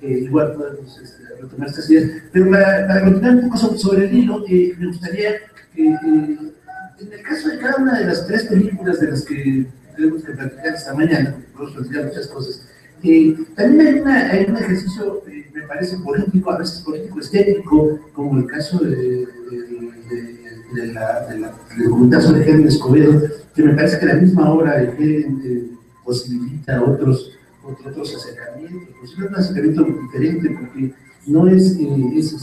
que eh, igual podemos este, retomar estas ideas. Pero para, para continuar un poco sobre, sobre el hilo, eh, me gustaría que, eh, en el caso de cada una de las tres películas de las que tenemos que platicar esta mañana, podemos platicar muchas cosas. Eh, también hay, una, hay un ejercicio, eh, me parece político, a veces político-estético, como el caso de, de, de, de, de la documental sobre Helena Escobedo, que me parece que la misma obra de Helen eh, posibilita otros, otro, otros acercamientos, posible un acercamiento diferente, porque no es, eh, es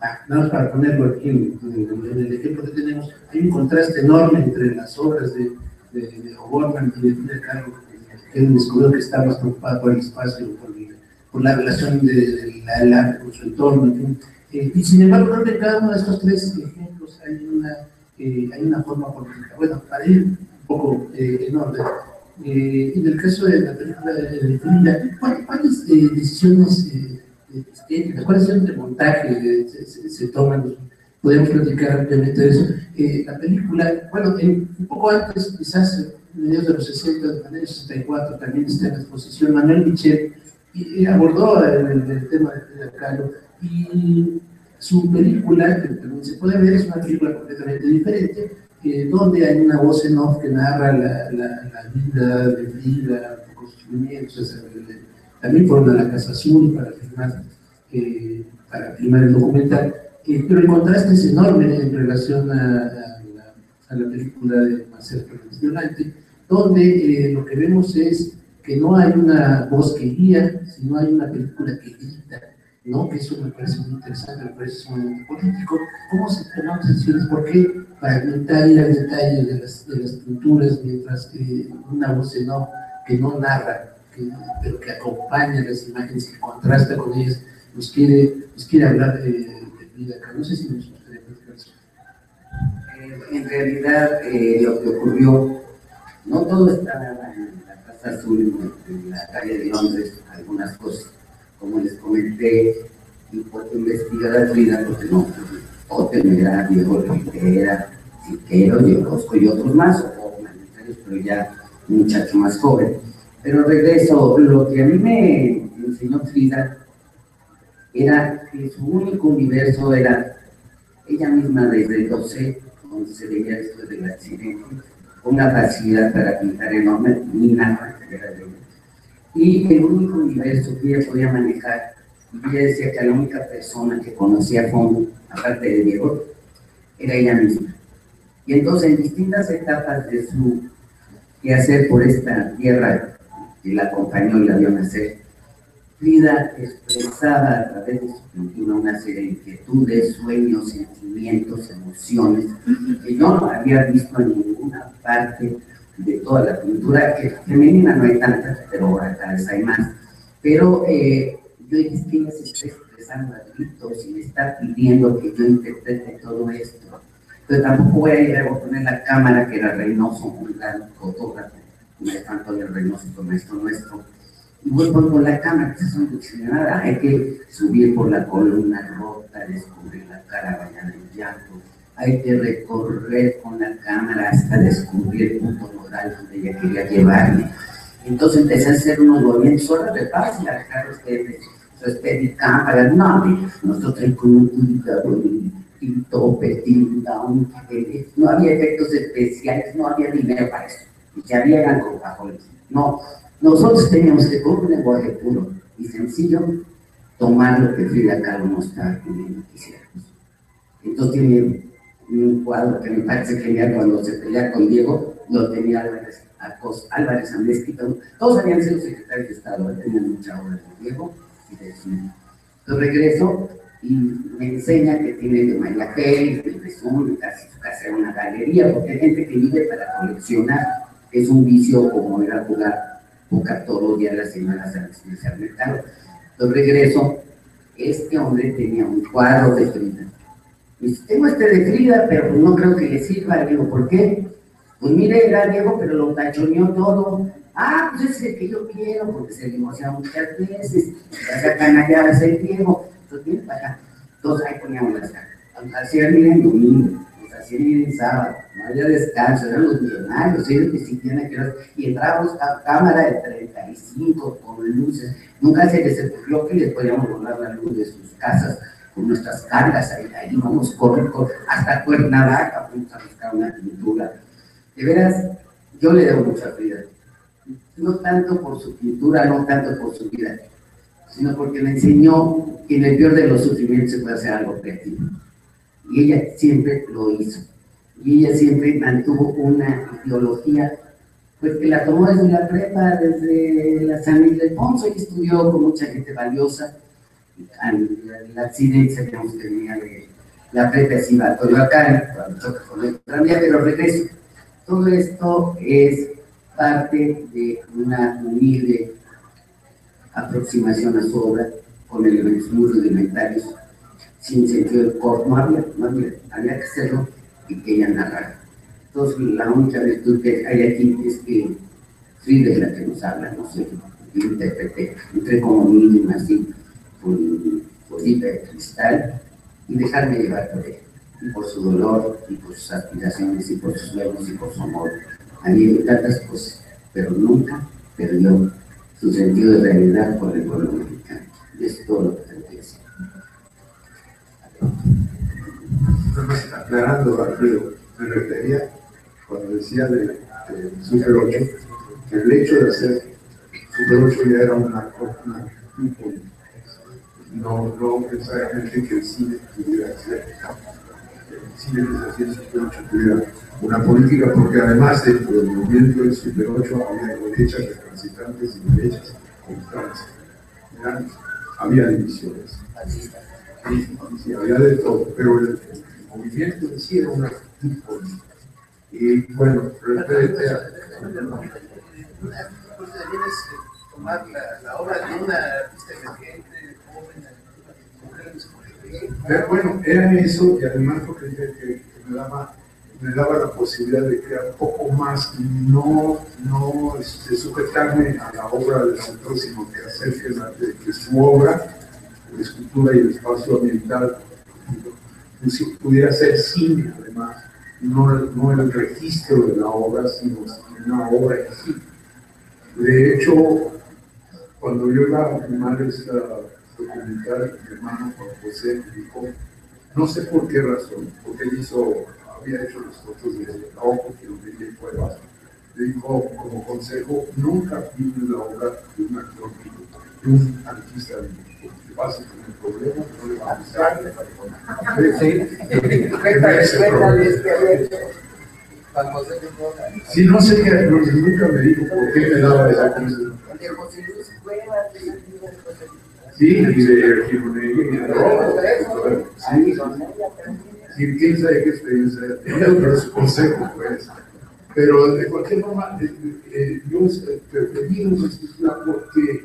ah, nada más para ponerlo aquí en, en el ejemplo que tenemos, hay un contraste enorme entre las obras de, de, de O'Gorman y de Frida Kahlo. Él descubrió que está más preocupado por el espacio, por, el, por la relación de la, la, con su entorno. En fin. eh, y sin embargo, creo que en cada uno de estos tres ejemplos hay una, eh, hay una forma política. Bueno, para ir un poco eh, en orden. Eh, en el caso de la película de Frida, ¿cuáles, cuáles eh, decisiones eh, estéticas, cuáles son de montaje eh, se, se, se toman? Podemos platicar ampliamente de eso. Eh, la película, bueno, eh, un poco antes quizás. Mediados de los sesenta, de manera sesenta y cuatro, también está en la exposición Manuel Michel, y, y abordó el, el, el tema de Frida Kahlo, y su película, que también se puede ver, es una película completamente diferente, eh, donde hay una voz en off que narra la, la, la vida de Frida, los sufrimientos. También fueron a la Casa Azul para filmar, eh, para filmar el documental, eh, pero el contraste es enorme en relación a, a, la, a la película de Marcela Fernández Violante, donde eh, lo que vemos es que no hay una voz que guía, sino hay una película que grita, ¿no? Que eso me parece muy interesante, me parece sumamente político. ¿Cómo se toman decisiones? ¿Por qué fragmentar y al detalle de las, de las pinturas, mientras que una voz en off que no narra, que, pero que acompaña las imágenes, que contrasta con ellas, nos quiere, nos quiere hablar de, de vida acá? No sé si nos gustaría platicar eso. Eh, en realidad, eh, lo que ocurrió No todo está en la Casa Azul, en la calle de Londres, algunas cosas, como les comenté, y por investigar a Frida, porque no, Otelera, Diego Rivera, Siqueiros y Orozco y otros más, o humanitarios, pero ya un muchacho más joven. Pero regreso, lo que a mí me enseñó Frida era que su único universo era ella misma desde el doce, donde se veía esto del accidente, una facilidad para pintar enorme, ni nada que era de ella. Y el único universo que ella podía manejar, y ella decía que la única persona que conocía a fondo, aparte de Diego, era ella misma. Y entonces, en distintas etapas de su quehacer por esta tierra, que la acompañó y la vio nacer, Frida expresaba a través de su pintura una serie de inquietudes, sueños, sentimientos, emociones, que yo no había visto en ninguna parte de toda la pintura, que femenina no hay tantas, pero acá hay más. Pero eh, yo dije que ella se está expresando a gritos y me está pidiendo que yo interprete todo esto. Pero tampoco voy a ir a poner la cámara, que era Reynoso, un gran fotógrafo, un espantoso Reynoso, un maestro nuestro. Y voy por la cámara, que son diccionadas, hay que subir por la columna rota, descubrir la cara bañada en llanto, hay que recorrer con la cámara hasta descubrir el punto nodal donde ella quería llevarme. Entonces empecé a hacer unos movimientos, horas de paz, y a dejar ustedes su espedicán para el nombre. Nosotros con un indicador, un tope, un down, no había efectos especiales, no había dinero para eso. Y ya había eran copajones, no. Nosotros teníamos que, con un lenguaje puro y sencillo, tomar lo que Frida Kahlo nos trajo como quisiéramos. Entonces tiene un cuadro que me parece genial cuando se pelea con Diego, lo tenía Álvarez, Arcos, Álvarez Andrés, Quito. Todos habían sido secretarios de Estado, tenían mucha obra de Diego y de su hijo. Entonces regreso y me enseña que tiene de María Félix, de Jesús, casi su casa era una galería, porque hay gente que vive para coleccionar, es un vicio como era jugar poca todos los días de la semana hasta el mercado. Entonces regreso, este hombre tenía un cuadro de Frida. Me dice, tengo este de Frida, pero no creo que le sirva. Le digo, ¿por qué? Pues mire, era Diego, pero lo tachoneó todo. Ah, pues ese es el que yo quiero, porque se negocia muchas veces. Ya se canallaba ese Diego. Entonces, viene para acá. Entonces, ahí poníamos las caras. Así era, miren, domingo. Así en sábado, no había descanso, eran los millonarios, ellos que existían aquellos, y entramos a cámara de treinta y cinco con luces, nunca se les ocurrió que les podíamos volar la luz de sus casas con nuestras cargas, ahí, ahí vamos correr, correr hasta Cuernavaca, fuimos a buscar una pintura. De veras, yo le debo mucha vida, no tanto por su pintura, no tanto por su vida, sino porque me enseñó que en el peor de los sufrimientos se puede hacer algo creativo. Y ella siempre lo hizo, y ella siempre mantuvo una ideología, pues que la tomó desde la prepa, desde la San Ildefonso, y estudió con mucha gente valiosa. El accidente que tenía de la prepa se iba a Coyoacán, cuando toca con el tranvía, pero regreso. Todo esto es parte de una humilde aproximación a su obra, con elementos muy rudimentarios, sin sentido de corto, no había, no había, había que hacerlo y que ella narrara. Entonces, la única virtud que hay aquí es que Frida es la que nos habla, no sé, yo interpreté, entré como mínima así, con bolita de cristal y dejarme llevar por ella, y por su dolor, y por sus aspiraciones, y por sus sueños, y por su amor. A mí de tantas cosas, pero nunca perdió su sentido de realidad por el pueblo mexicano. Y es todo lo que tengo que decir. Aclarando, Alfredo, me refería cuando decía del de Super ocho, que el hecho de hacer Super ocho ya era una cosa, no, no necesariamente que el cine pudiera hacer, el cine que se hacía en Super ocho tuviera una política, porque además dentro del movimiento del Super ocho había derechas recalcitrantes y derechas constantes, había divisiones. Sí, había de todo, pero el, el movimiento en sí era una política. Y bueno, referente a. Pues también es tomar la, la obra de una artista emergente, joven, mujer. Bueno, era eso, y además lo que me daba me daba la posibilidad de crear un poco más y no, no este, sujetarme a la obra del centro, sino que hacer que, la, que su obra, la escultura y el espacio ambiental, si pudiera ser cine, además, no, no el registro de la obra, sino una obra en sí. De hecho, cuando yo iba a filmar esta documental, mi hermano Juan José me dijo, no sé por qué razón, porque él hizo, había hecho las fotos de la obra que lo veía en Cuevas, le dijo como consejo, nunca filmes la obra de un actor vivo, de un artista vivo, porque vas a tener problemas, no le va a gustar, le va a gustar. Sí, no sé qué, nunca me dijo por qué me daba esa cosa. De José Luis Cuevas, sí, y de Jiménez y de Rojo. Sí, sí, quién sabe qué experiencia tenía, pero su consejo pues. Pero de cualquier forma, yo preferí una escultura porque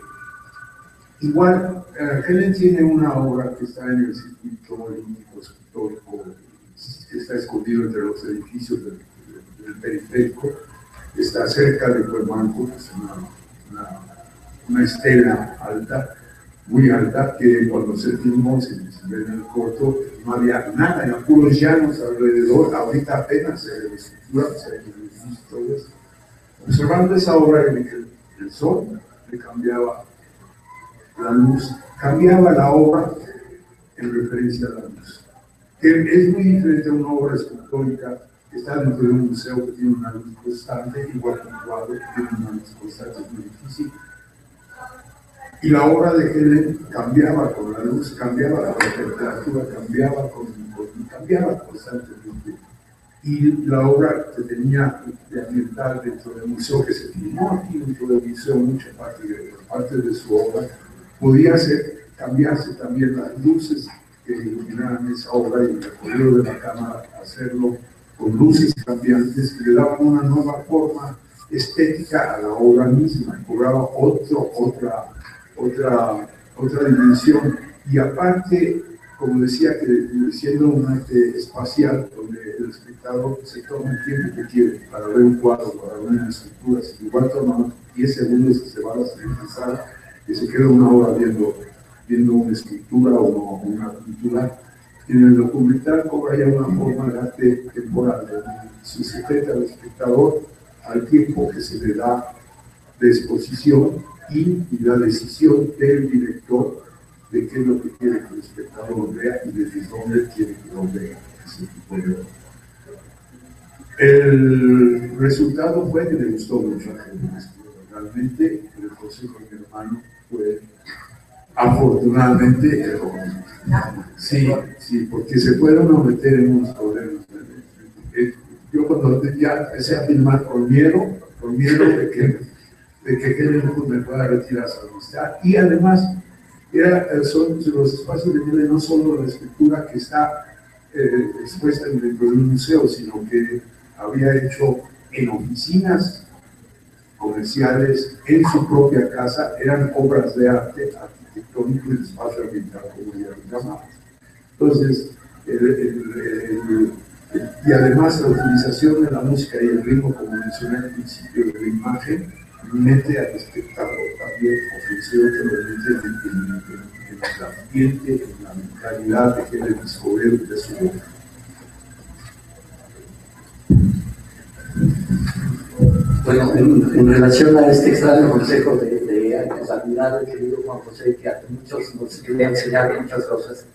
igual Helen tiene una obra que está en el circuito olímpico escultórico, que está escondido entre los edificios del el periférico, está cerca de Cuermanco, es una, una, una estela alta, muy alta, que cuando se filmó, se ve en el corto, no había nada, eran puros llanos alrededor, ahorita apenas se ve la estructura, se ve los historias. Observando esa obra en que el sol le cambiaba la luz, cambiaba la obra en referencia a la luz, que es muy diferente a una obra escultórica. Está dentro de un museo que tiene una luz constante, igual que un cuadro que tiene una luz constante, es muy difícil. Y la obra de Helen cambiaba con la luz, cambiaba con la temperatura, cambiaba con, con cambiaba constantemente. Y la obra que tenía de ambiental dentro del museo, que se filmó aquí dentro del museo, mucha parte de, parte de su obra, podía ser, cambiarse también las luces que iluminaban esa obra y el recorrido de la cámara, hacerlo con luces cambiantes que le daban una nueva forma estética a la obra misma, cobraba otro, otra, otra, otra dimensión. Y aparte, como decía, que siendo un arte espacial donde el espectador se toma el tiempo que quiere para ver un cuadro, para ver una estructura, si igual toma diez segundos que se va a la sala y se queda una hora viendo, viendo una escultura o una pintura. En el documental cobra ya una forma de arte temporal, se sujeta al espectador al tiempo que se le da de exposición y la decisión del director de qué es lo que quiere que el espectador vea y desde dónde quiere que lo vea. Ese tipo de obra. El resultado fue que le gustó mucho a la gente. Realmente el consejo de mi hermano fue afortunadamente erróneo. Sí, sí, porque se puede uno meter en unos problemas. Yo cuando ya empecé a filmar con miedo, con miedo de que, de que Helen me pueda retirar su amistad. Y además, era, son los espacios de Helen, no solo la escultura que está eh, expuesta dentro de un museo, sino que había hecho en oficinas comerciales, en su propia casa, eran obras de arte arquitectónico y espacio ambiental, como ya lo llamamos. Entonces, el, el, el, el, y además la utilización de la música y el ritmo, como mencioné al principio de la imagen, mete al espectador también ofensivo que lo mete en el ambiente, en la mentalidad de que el descubrir de su obra. Bueno, en, en relación a este extraño consejo de, de pues, admirar al querido Juan José, que a muchos nos quiere enseñar muchas cosas,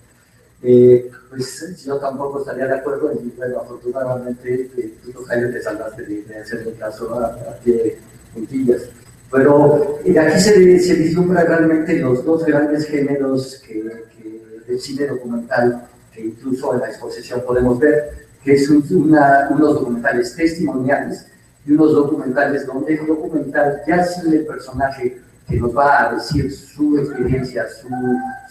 eh, pues yo tampoco estaría de acuerdo, y bueno, afortunadamente eh, tú, Tocayo, te salvaste de, de hacerle caso a, a que puntillas. Pero eh, aquí se, se vislumbra realmente los dos grandes géneros que, que del cine documental, que incluso en la exposición podemos ver, que es un, una, unos documentales testimoniales, y unos documentales donde el documental ya sin el personaje que nos va a decir su experiencia, su,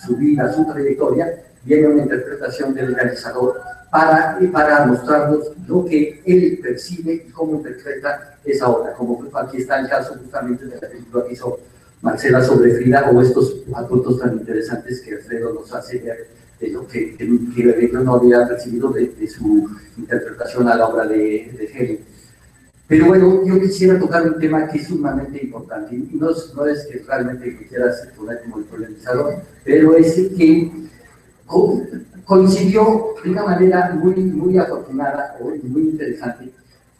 su vida, su trayectoria, viene una interpretación del realizador para, para mostrarnos lo que él percibe y cómo interpreta esa obra. Como aquí está el caso justamente de la película que hizo Marcela sobre Frida, o estos apuntes tan interesantes que Alfredo nos hace ver de lo que, de lo que Rebeca no había recibido de, de su interpretación a la obra de, de Helen. Pero bueno, yo quisiera tocar un tema que es sumamente importante, y no, no es que realmente quisieras poner como el polemizador, pero es que co coincidió de una manera muy, muy afortunada o muy interesante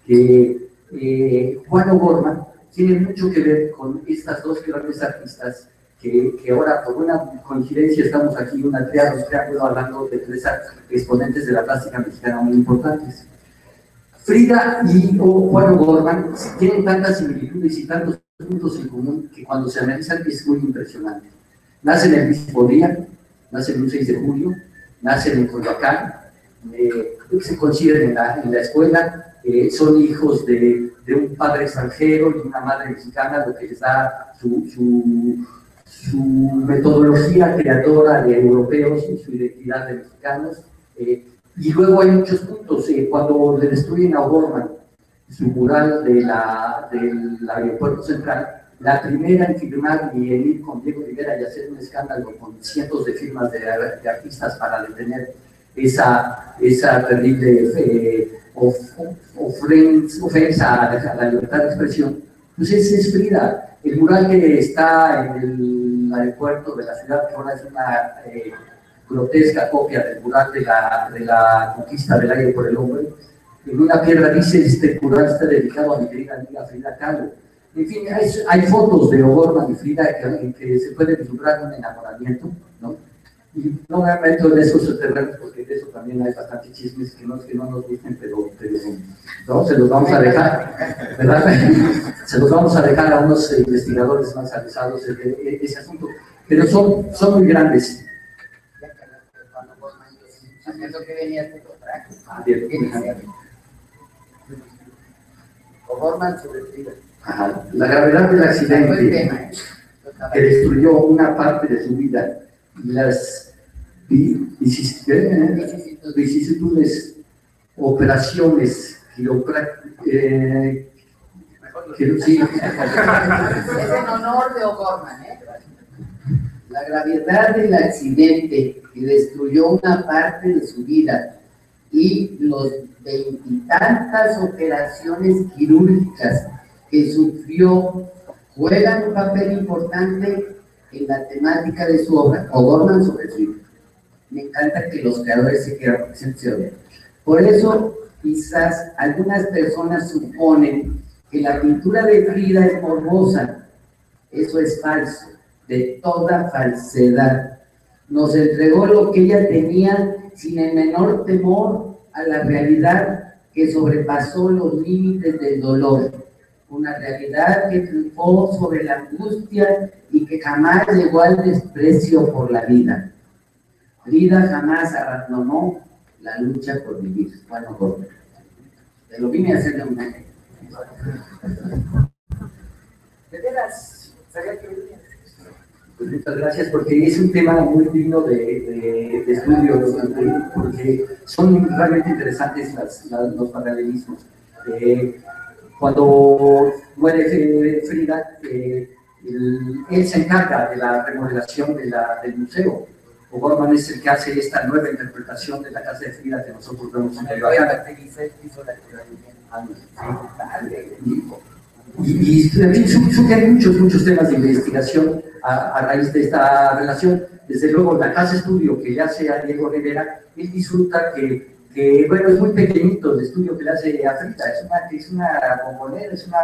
que eh, Juan O'Gorman tiene mucho que ver con estas dos grandes artistas que, que ahora por una coincidencia estamos aquí, una triada, hablando de tres exponentes de la plástica mexicana muy importantes. Frida y o Juan O'Gorman tienen tantas similitudes y tantos puntos en común que cuando se analizan es muy impresionante. Nacen el mismo día, nacen el seis de julio, nacen en Coyoacán, eh, se consiguen en la, en la escuela, eh, son hijos de, de un padre extranjero y una madre mexicana, lo que les da su, su, su metodología creadora de europeos y su identidad de mexicanos. Eh, Y luego hay muchos puntos, eh, cuando le destruyen a O'Gorman su mural de la, del aeropuerto central, la primera en firmar y en ir con Diego Rivera y hacer un escándalo con cientos de firmas de, de artistas para detener esa, esa terrible eh, of, ofensa, ofensa a, la, a la libertad de expresión, pues es, es Frida. El mural que está en el aeropuerto de la ciudad, que ahora es una... Eh, grotesca copia del mural de la, de la conquista del aire por el hombre, en una piedra dice: este mural está dedicado a mi querida amiga Frida Kahlo. En fin, hay, hay fotos de O'Gorman y Frida que, en que se puede vislumbrar un enamoramiento, ¿no? Y no me meto en esos terrenos porque de eso también hay bastantes chismes que no, que no nos dicen, pero, pero ¿no? se los vamos a dejar, ¿verdad? Se los vamos a dejar a unos investigadores más avisados de ese asunto, pero son, son muy grandes. Lo que venía de contrato. Ah, bien. O'Gorman sobre Frida. Ajá. La gravedad del accidente que destruyó una parte de su vida y las vicisitudes, operaciones, eh, que, sí. Es en honor de O'Gorman, ¿eh? La gravedad del accidente que destruyó una parte de su vida y los veintitantas operaciones quirúrgicas que sufrió juegan un papel importante en la temática de su obra, O'Gorman sobre su vida. Me encanta que los creadores se quieran presentes. Por eso, quizás algunas personas suponen que la pintura de Frida es morbosa. Eso es falso, de toda falsedad. Nos entregó lo que ella tenía sin el menor temor a la realidad que sobrepasó los límites del dolor. Una realidad que triunfó sobre la angustia y que jamás llegó al desprecio por la vida. Frida jamás abandonó la lucha por vivir. Juan O'Gorman. Te lo vine a hacerle un homenaje. De veras, sabía que venía. Pues muchas gracias, porque es un tema muy digno de, de, de estudio, porque son realmente interesantes las, las, los paralelismos. Eh, cuando muere Frida, eh, él, él se encarga de la remodelación de la, del museo. O'Gorman es el que hace esta nueva interpretación de la casa de Frida que nosotros vemos en la Ibagana. Y, y surgen muchos, muchos temas de investigación a, a raíz de esta relación. Desde luego, la casa estudio que le hace a Diego Rivera, él disfruta que, que bueno, es muy pequeñito el estudio que le hace a Frida, es una, es una bombonera, es, una,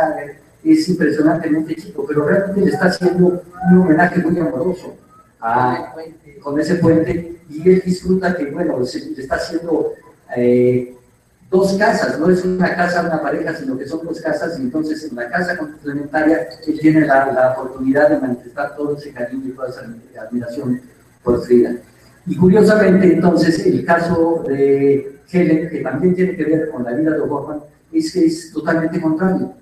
es impresionantemente chico, pero realmente le está haciendo un homenaje muy amoroso a, con ese puente, y él disfruta que, bueno, se, le está haciendo... Eh, dos casas, no es una casa, una pareja, sino que son dos casas, y entonces en la casa complementaria él tiene la, la oportunidad de manifestar todo ese cariño y toda esa admiración por Frida. Y curiosamente, entonces, el caso de Helen, que también tiene que ver con la vida de O'Gorman, es que es totalmente contrario.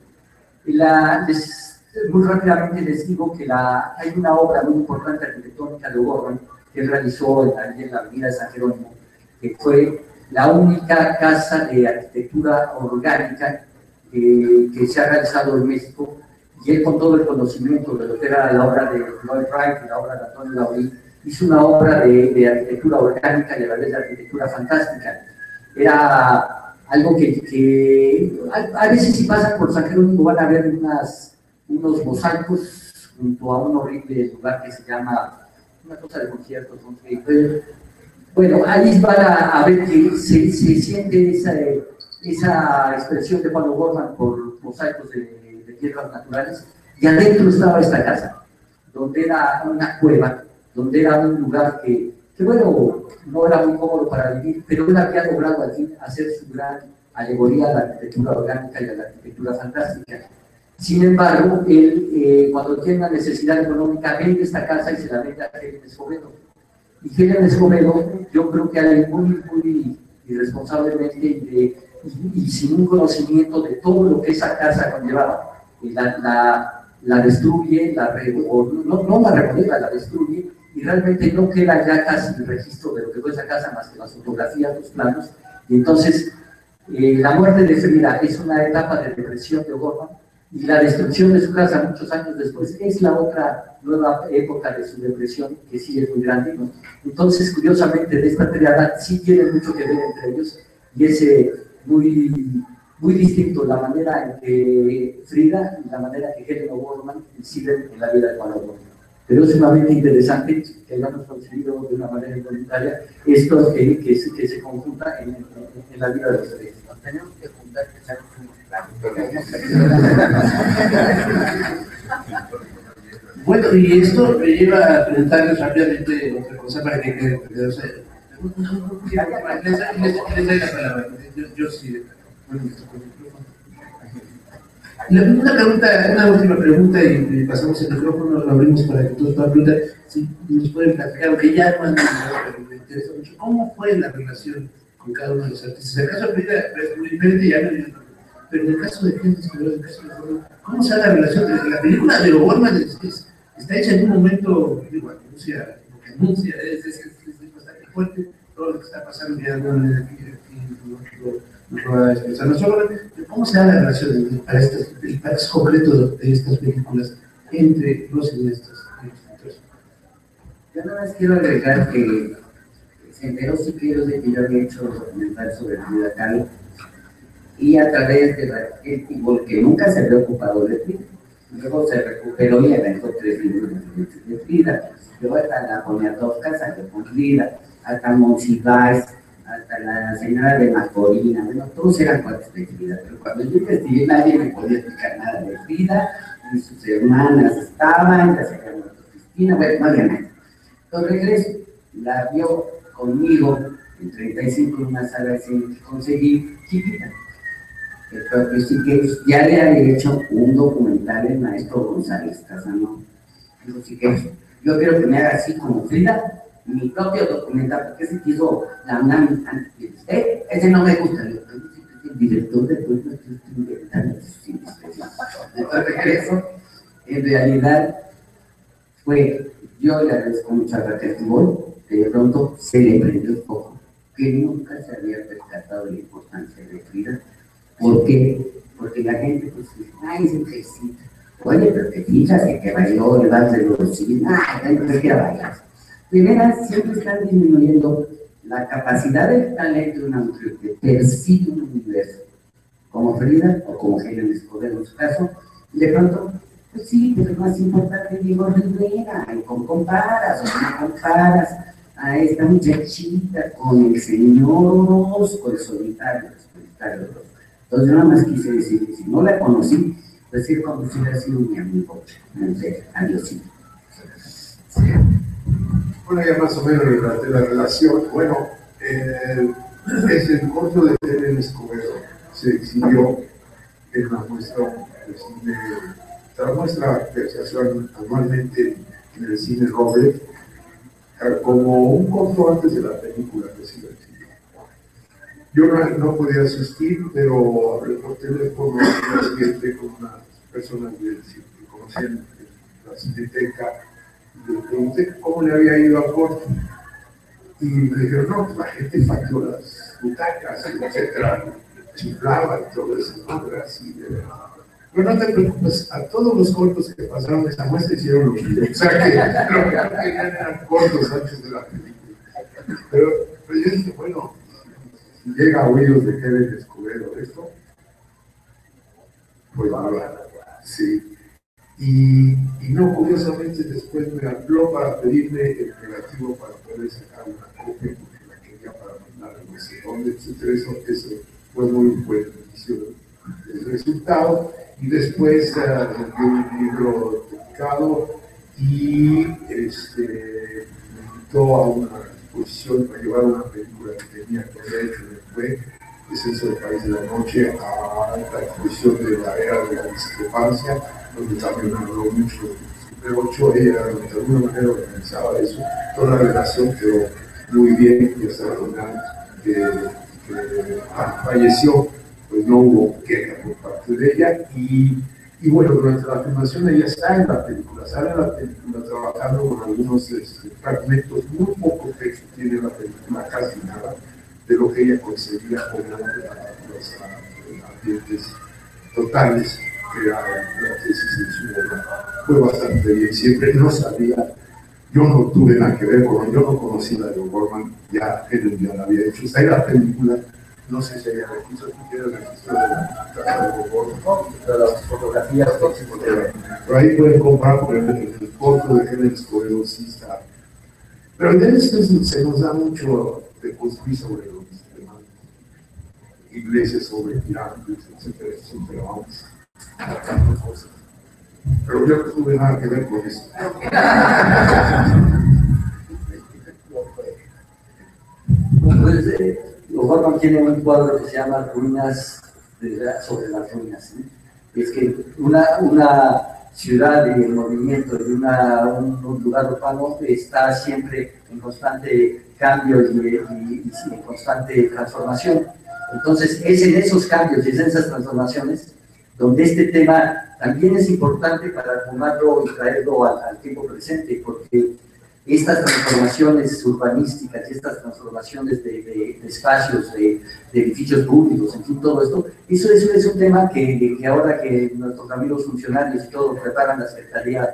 La, les, muy rápidamente les digo que la, hay una obra muy importante arquitectónica de O'Gorman que él realizó en, en la avenida de San Jerónimo, que fue la única casa de arquitectura orgánica eh, que se ha realizado en México, y él, con todo el conocimiento de lo que era la obra de Lloyd Wright y la obra de Antonio Laurí, hizo una obra de, de arquitectura orgánica y a la vez de arquitectura fantástica. Era algo que, que a, a veces si pasan por San Jerónimo van a ver unas, unos mosaicos junto a un horrible lugar que se llama una cosa de conciertos. Bueno, ahí van a, a ver que se, se siente esa, esa expresión de Juan O'Gorman por mosaicos de, de tierras naturales, y adentro estaba esta casa, donde era una cueva, donde era un lugar que, que bueno, no era muy cómodo para vivir, pero él había logrado al fin hacer su gran alegoría a la arquitectura orgánica y a la arquitectura fantástica. Sin embargo, él, eh, cuando tiene una necesidad económica, vende esta casa y se la vende a Helena Escobedo. Y Helena Escobedo, yo creo que hay muy, muy irresponsablemente y, de, y, y sin un conocimiento de todo lo que esa casa conllevaba. La, la, la destruye, la re, o no, no la remodela, la destruye, y realmente no queda ya casi el registro de lo que fue esa casa, más que las fotografías, los planos. Y entonces, eh, la muerte de Frida es una etapa de depresión de O'Gorman, y la destrucción de su casa muchos años después es la otra nueva época de su depresión, que sí es muy grande, ¿no? Entonces, curiosamente, de esta triada sí tiene mucho que ver entre ellos, y es eh, muy, muy distinto la manera en que Frida y la manera en que Helena O'Gorman inciden en la vida de Juan O'Gorman. Pero es sumamente interesante que hayamos conseguido de una manera involuntaria esto que, que, se, que se conjunta en, en, en la vida de los tres. Nos tenemos que juntar que seamos un Bueno, y esto me lleva a presentarles rápidamente otra cosa para que quede. O sea, les doy la palabra. Yo, yo sí. La una pregunta, una última pregunta, y pasamos el micrófono, lo abrimos para que todos puedan preguntar, si nos pueden platicar, aunque ya no han terminado, pero me interesa mucho, ¿cómo fue la relación con cada uno de los artistas? En el caso de Frida, es muy diferente, ya no, pero en el caso de Frida, en el caso de Frida, ¿cómo se da la relación? La película de O'Gorman está hecha en un momento, digo, anuncia, lo que anuncia, es, es, es, es bastante fuerte, todo lo que está pasando ya no es aquí, a expresarnos sobre cómo se da la relación para estos, para estos concretos de estas películas entre los cineastas y los escritores. Yo nada más quiero agregar que se enteró Siqueiros de que yo había hecho un documental sobre Frida Kahlo, y a través de Raquel Tibol, que nunca se había ocupado de Frida, luego se recuperó y aventó tres libros de Frida, luego hasta la Poniatowska salió con Frida, hasta Monsiváis, hasta la señora de Macorina, bueno, todos eran cuates de Frida, pero cuando yo investigué nadie me podía explicar nada de Frida, y sus hermanas estaban, la señora de Cristina, bueno, no había nada. Entonces la vio conmigo en treinta y cinco en una sala de cine que conseguí chiquita. El propio Siqueiros ya le había hecho un documental del maestro González Casanova. Dijo Siqueiros, yo quiero que me haga así como Frida, mi propio documental, porque se quiso la UNAM antes que usted, ese no me gusta, yo soy el director de todo esto, entonces regreso, en realidad fue, yo le agradezco mucho a Raquel Tibol, que de pronto se le prendió el foco, que nunca se había rescatado la importancia de Frida. ¿Por qué? Porque la gente pues dice, ay, se ejercita, oye, pero te fíjate que bailó, le vas a reducir, ay, no te quiero bailar. De veras, siempre están disminuyendo la capacidad del talento de una mujer que persigue un universo, como Frida o como Helena Escobedo en su caso, y de pronto, pues sí, pero es más importante Diego Rivera, y cómo comparas, o cómo comparas a esta muchachita con el señor Orozco, el solitario, el solitario Orozco. Entonces yo nada más quise decir, si no la conocí, decir como si hubiera sido mi amigo, entonces, adiósito. Sí. Bueno, ya más o menos durante la relación, bueno, eh, es el corto de Helena Escobedo se exhibió en una muestra de cine, la muestra que se hace anualmente en el cine Roble, como un corto antes de la película que se exhibió. Yo no, no podía asistir, pero hablé por teléfono con unas personas que conocían la Cineteca. Le pregunté cómo le había ido a corto y me dijeron, no, la gente factó las butacas, etcétera, chiflaba y todo eso, ¿no? Era así de verdad. Pero no te preocupes, a todos los cortos que pasaron esa muestra hicieron lo mismo. O sea que lo que eran cortos antes de la película. Pero, pero yo dije, bueno, llega a oídos de Helena Escobedo esto, pues va a hablar. Sí. Y, y no, curiosamente, después me habló para pedirme el relativo para poder sacar una copia, porque la quería para mandar no sé dónde, etcétera. Eso, eso fue muy buen inicio del resultado. Y después uh, un libro dedicado y este, me invitó a una exposición para llevar una película que tenía que haber hecho después, que es eso del País de la Noche, a la exposición de la era de la discrepancia, donde también habló mucho de ocho, ella de alguna manera organizaba eso, toda la relación quedó muy bien y hasta el final que, que ah, falleció, pues no hubo queja por parte de ella. Y, y bueno, durante la filmación ella está en la película, sale en la película trabajando con algunos este, fragmentos, muy poco texto tiene la película, casi nada, de lo que ella conseguía con los ambientes totales que era la tesis de su obra. Fue bastante bien, siempre no sabía, yo no tuve nada que ver, bueno, yo no conocí la de O'Gorman, ya él ya la había hecho, está en la película. No sé si hay registro, tú quieres registro de la casa de O'Gorman, de las fotografías, por ahí pueden comprar, por ejemplo, el corto de Helena Escobedo, sí está. Pero en este se nos da mucho de construir sobre los demás, iglesias sobre pirámides, etcétera, etcétera, vamos a tantas cosas. Pero yo no tuve nada que ver con eso. Pues, eh, O'Gorman tiene un cuadro que se llama Ruinas de la, sobre las ruinas, ¿eh? Es que una, una ciudad en movimiento y una, un, un lugar urbano está siempre en constante cambio y, y, y en constante transformación. Entonces es en esos cambios y es en esas transformaciones donde este tema también es importante para tomarlo y traerlo al, al tiempo presente, porque estas transformaciones urbanísticas y estas transformaciones de, de, de espacios, de, de edificios públicos, en fin, todo esto, eso, eso es un tema que, que ahora que nuestros amigos funcionarios y todo preparan la Secretaría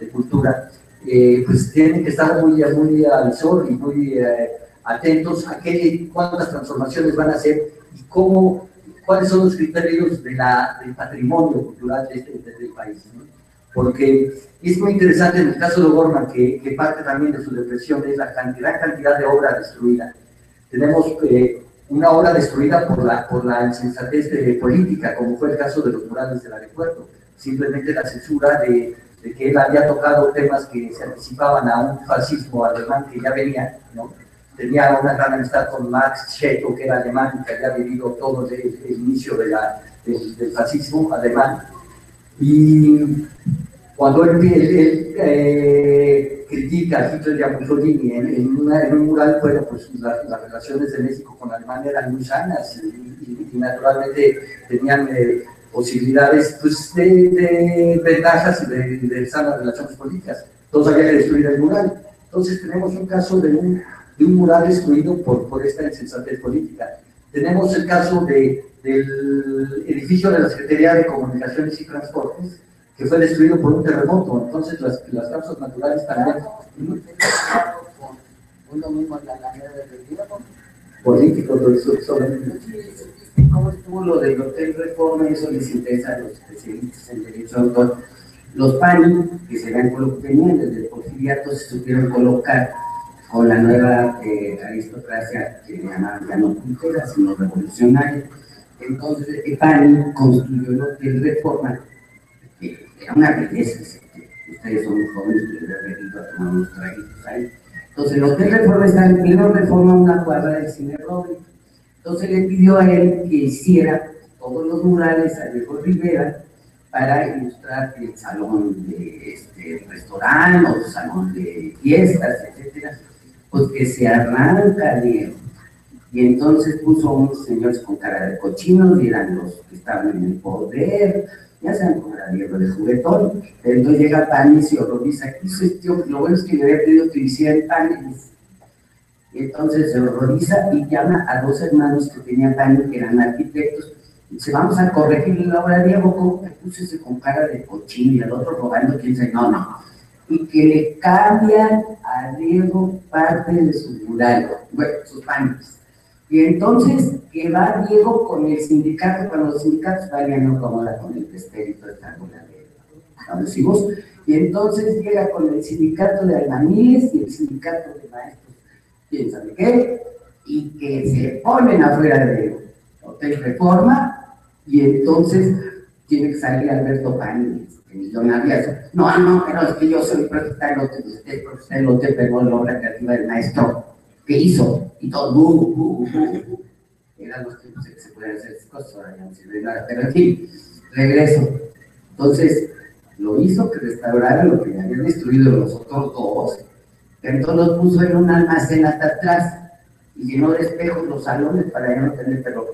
de Cultura, eh, pues tienen que estar muy, muy al sol y muy eh, atentos a qué, cuántas transformaciones van a hacer y cómo, cuáles son los criterios de la, del patrimonio cultural de este, de, del país, ¿no? Porque es muy interesante en el caso de O'Gorman, que, que parte también de su depresión es la cantidad, cantidad de obra destruida. Tenemos eh, una obra destruida por la, por la insensatez de política, como fue el caso de los murales del aeropuerto. Simplemente la censura de, de que él había tocado temas que se anticipaban a un fascismo alemán que ya venía, ¿no? Tenía una gran amistad con Max Scheto, que era alemán, que había vivido todo el, el inicio de la, del, del fascismo alemán. Y cuando él, él, él eh, critica a Hitler y a Mussolini en, en, una, en un mural, bueno, pues la, las relaciones de México con Alemania eran muy sanas y, y, y naturalmente tenían eh, posibilidades pues, de, de ventajas y de, de sanas relaciones políticas. Entonces había que destruir el mural. Entonces tenemos un caso de un, de un mural destruido por, por esta insensatez política. Tenemos el caso de, del edificio de la Secretaría de Comunicaciones y Transportes, que fue destruido por un terremoto. Entonces las, las causas naturales también. Uno mismo en la manera de gobierno político, lo solamente. ¿Cómo estuvo lo del Hotel Reforma? Eso les interesa a los especialistas en derecho de autor. Los paños que se habían colocado desde el porfiriato se supieron colocar con la nueva eh, aristocracia, que llamaban ya no cultura, sino revolucionaria. Entonces Pani construyó el Hotel Reforma. Era una belleza, ustedes son jóvenes y les he venido a tomar unos traguitos ahí. Entonces el Hotel Reforma está en pleno Reforma, una cuadra del cine Robles. Entonces le pidió a él que hiciera todos los murales a Diego Rivera para ilustrar el salón de este, restaurante o salón de fiestas, etcétera. Pues que se arranca Diego. Y entonces puso a unos señores con cara de cochinos, y eran los que estaban en el poder. Ya se han comprado Diego de juguetón. Entonces llega Pan y se horroriza. ¿Qué hizo este tío? Lo bueno es que yo había pedido que hicieran panes. Entonces se horroriza y llama a dos hermanos que tenían pan, que eran arquitectos, si vamos a corregir la obra de Diego, púsese con cara de cochino y el otro robando, quien dice, no, no. Y que le cambian a Diego parte de su mural, bueno, sus paños. Y entonces, que va Diego con el sindicato, cuando los sindicatos vayan no cómoda con el espíritu de la mural de Diego. Y entonces llega con el sindicato de albañiles y el sindicato de maestros, quién sabe qué, y que se ponen afuera de Hotel Reforma, y entonces tiene que salir Alberto Pani, este millonario. No, no, pero es que yo soy propietario del hotel, pegó la obra creativa del maestro que hizo, y todo, uh, uh, uh, uh. Eran los tiempos en que se podían hacer esas cosas, ahora ya no sirve nada, pero en fin, regreso. Entonces, lo hizo que restaurara lo que habían destruido los otros dos, pero entonces los puso en un almacén hasta atrás, y llenó de espejos los salones para ya no tener pelo.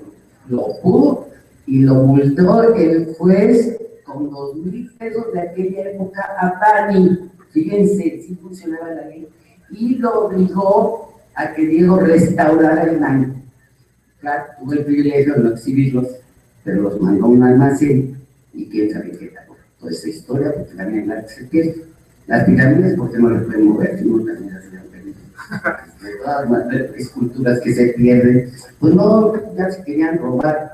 Lo pudo y lo multó el juez con dos mil pesos de aquella época a Pani. Fíjense, sí funcionaba la ley. Y lo obligó a que Diego restaurara el baño. Claro, tuvo el privilegio de no exhibirlos, pero los mandó a un almacén y quién sabe qué tal. Toda esa historia, porque también la que se pierde. Las pirámides, porque no las pueden mover, sino también las de todas las esculturas que se pierden, pues no, ya se querían robar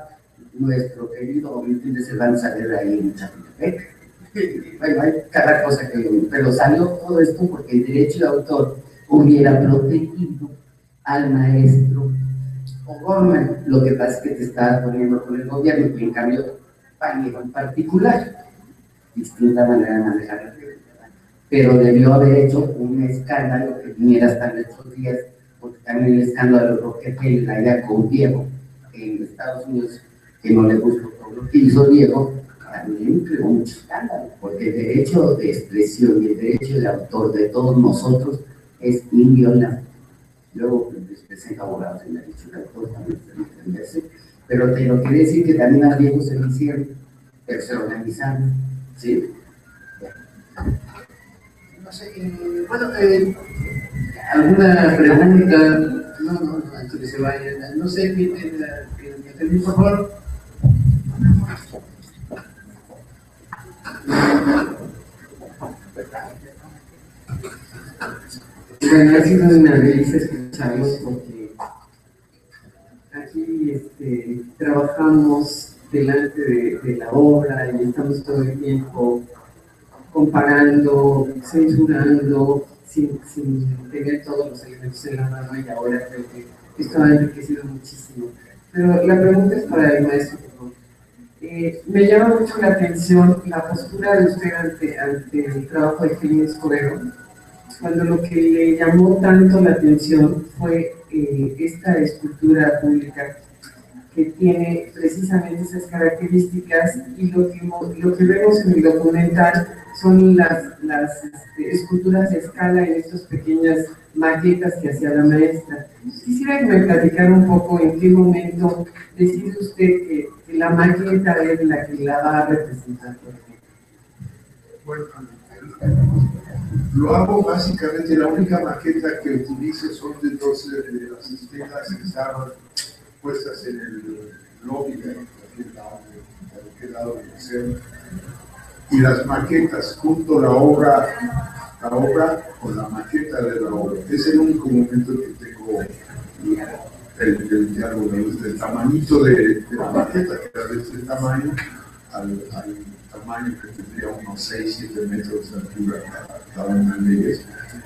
nuestro querido, y se van a salir ahí en Chapultepec. Bueno, hay cada cosa que, pero salió todo esto porque el derecho de autor hubiera protegido al maestro O'Gorman. Lo que pasa es que te estaba poniendo con el gobierno, que en cambio, Pañero en particular, distinta manera de manejar el gobierno. Pero debió haber hecho un escándalo que viniera hasta nuestros días, porque también el escándalo de Rockefeller, allá con Diego, en Estados Unidos, que no le gustó todo lo que hizo Diego, también creó mucho escándalo, porque el derecho de expresión y el derecho de autor de todos nosotros es inviolable. Luego, les presento abogados en el derecho de autor, también se debe entenderse, pero te lo quiere decir que también a Diego se lo hicieron, pero se organizaron, ¿sí? No sé, eh, bueno, eh, alguna pregunta, no, no, antes que se vayan, no sé, mi, mi, mi, mi, por favor. Bueno, así nos realiza escucharlos porque aquí este, trabajamos delante de, de la obra y estamos todo el tiempo comparando, censurando, sin, sin tener todos los elementos en la mano, y ahora creo que esto ha enriquecido muchísimo. Pero la pregunta es para el maestro. Eh, me llama mucho la atención la postura de usted ante, ante el trabajo de Helena Escobedo, cuando lo que le llamó tanto la atención fue eh, esta escultura pública, que tiene precisamente esas características, y lo que, lo que vemos en el documental son las, las este, esculturas de escala en estas pequeñas maquetas que hacía la maestra. Quisiera que me platicara un poco en qué momento decide usted que, que la maqueta es la que la va a representar. Bueno, lo hago básicamente, la única maqueta que utilizo son de dos de las escenas que estaban puestas en el lobby de, de aquel lado, de aquel lado del museo, y las maquetas junto a la obra, la obra o la maqueta de la obra. Es el único momento que tengo el, el diálogo del tamañito de, de la maqueta, que era de este tamaño, al, al tamaño que tendría unos seis, siete metros de altura cada una de ellas.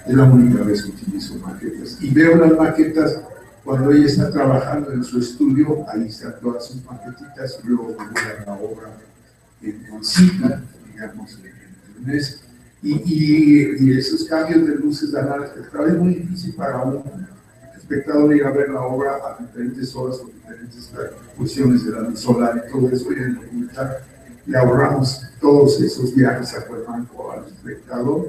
Es la única vez que utilizo maquetas. Y veo las maquetas cuando ella está trabajando en su estudio, ahí están todas sus maquetitas, luego a la obra en, en cita, digamos, en el mes, y, y, y esos cambios de luces dan al espectador. Es muy difícil para un espectador ir a ver la obra a diferentes horas o diferentes posiciones de la luz solar y todo eso, y en el documental le ahorramos todos esos viajes a Cuernavaca al espectador.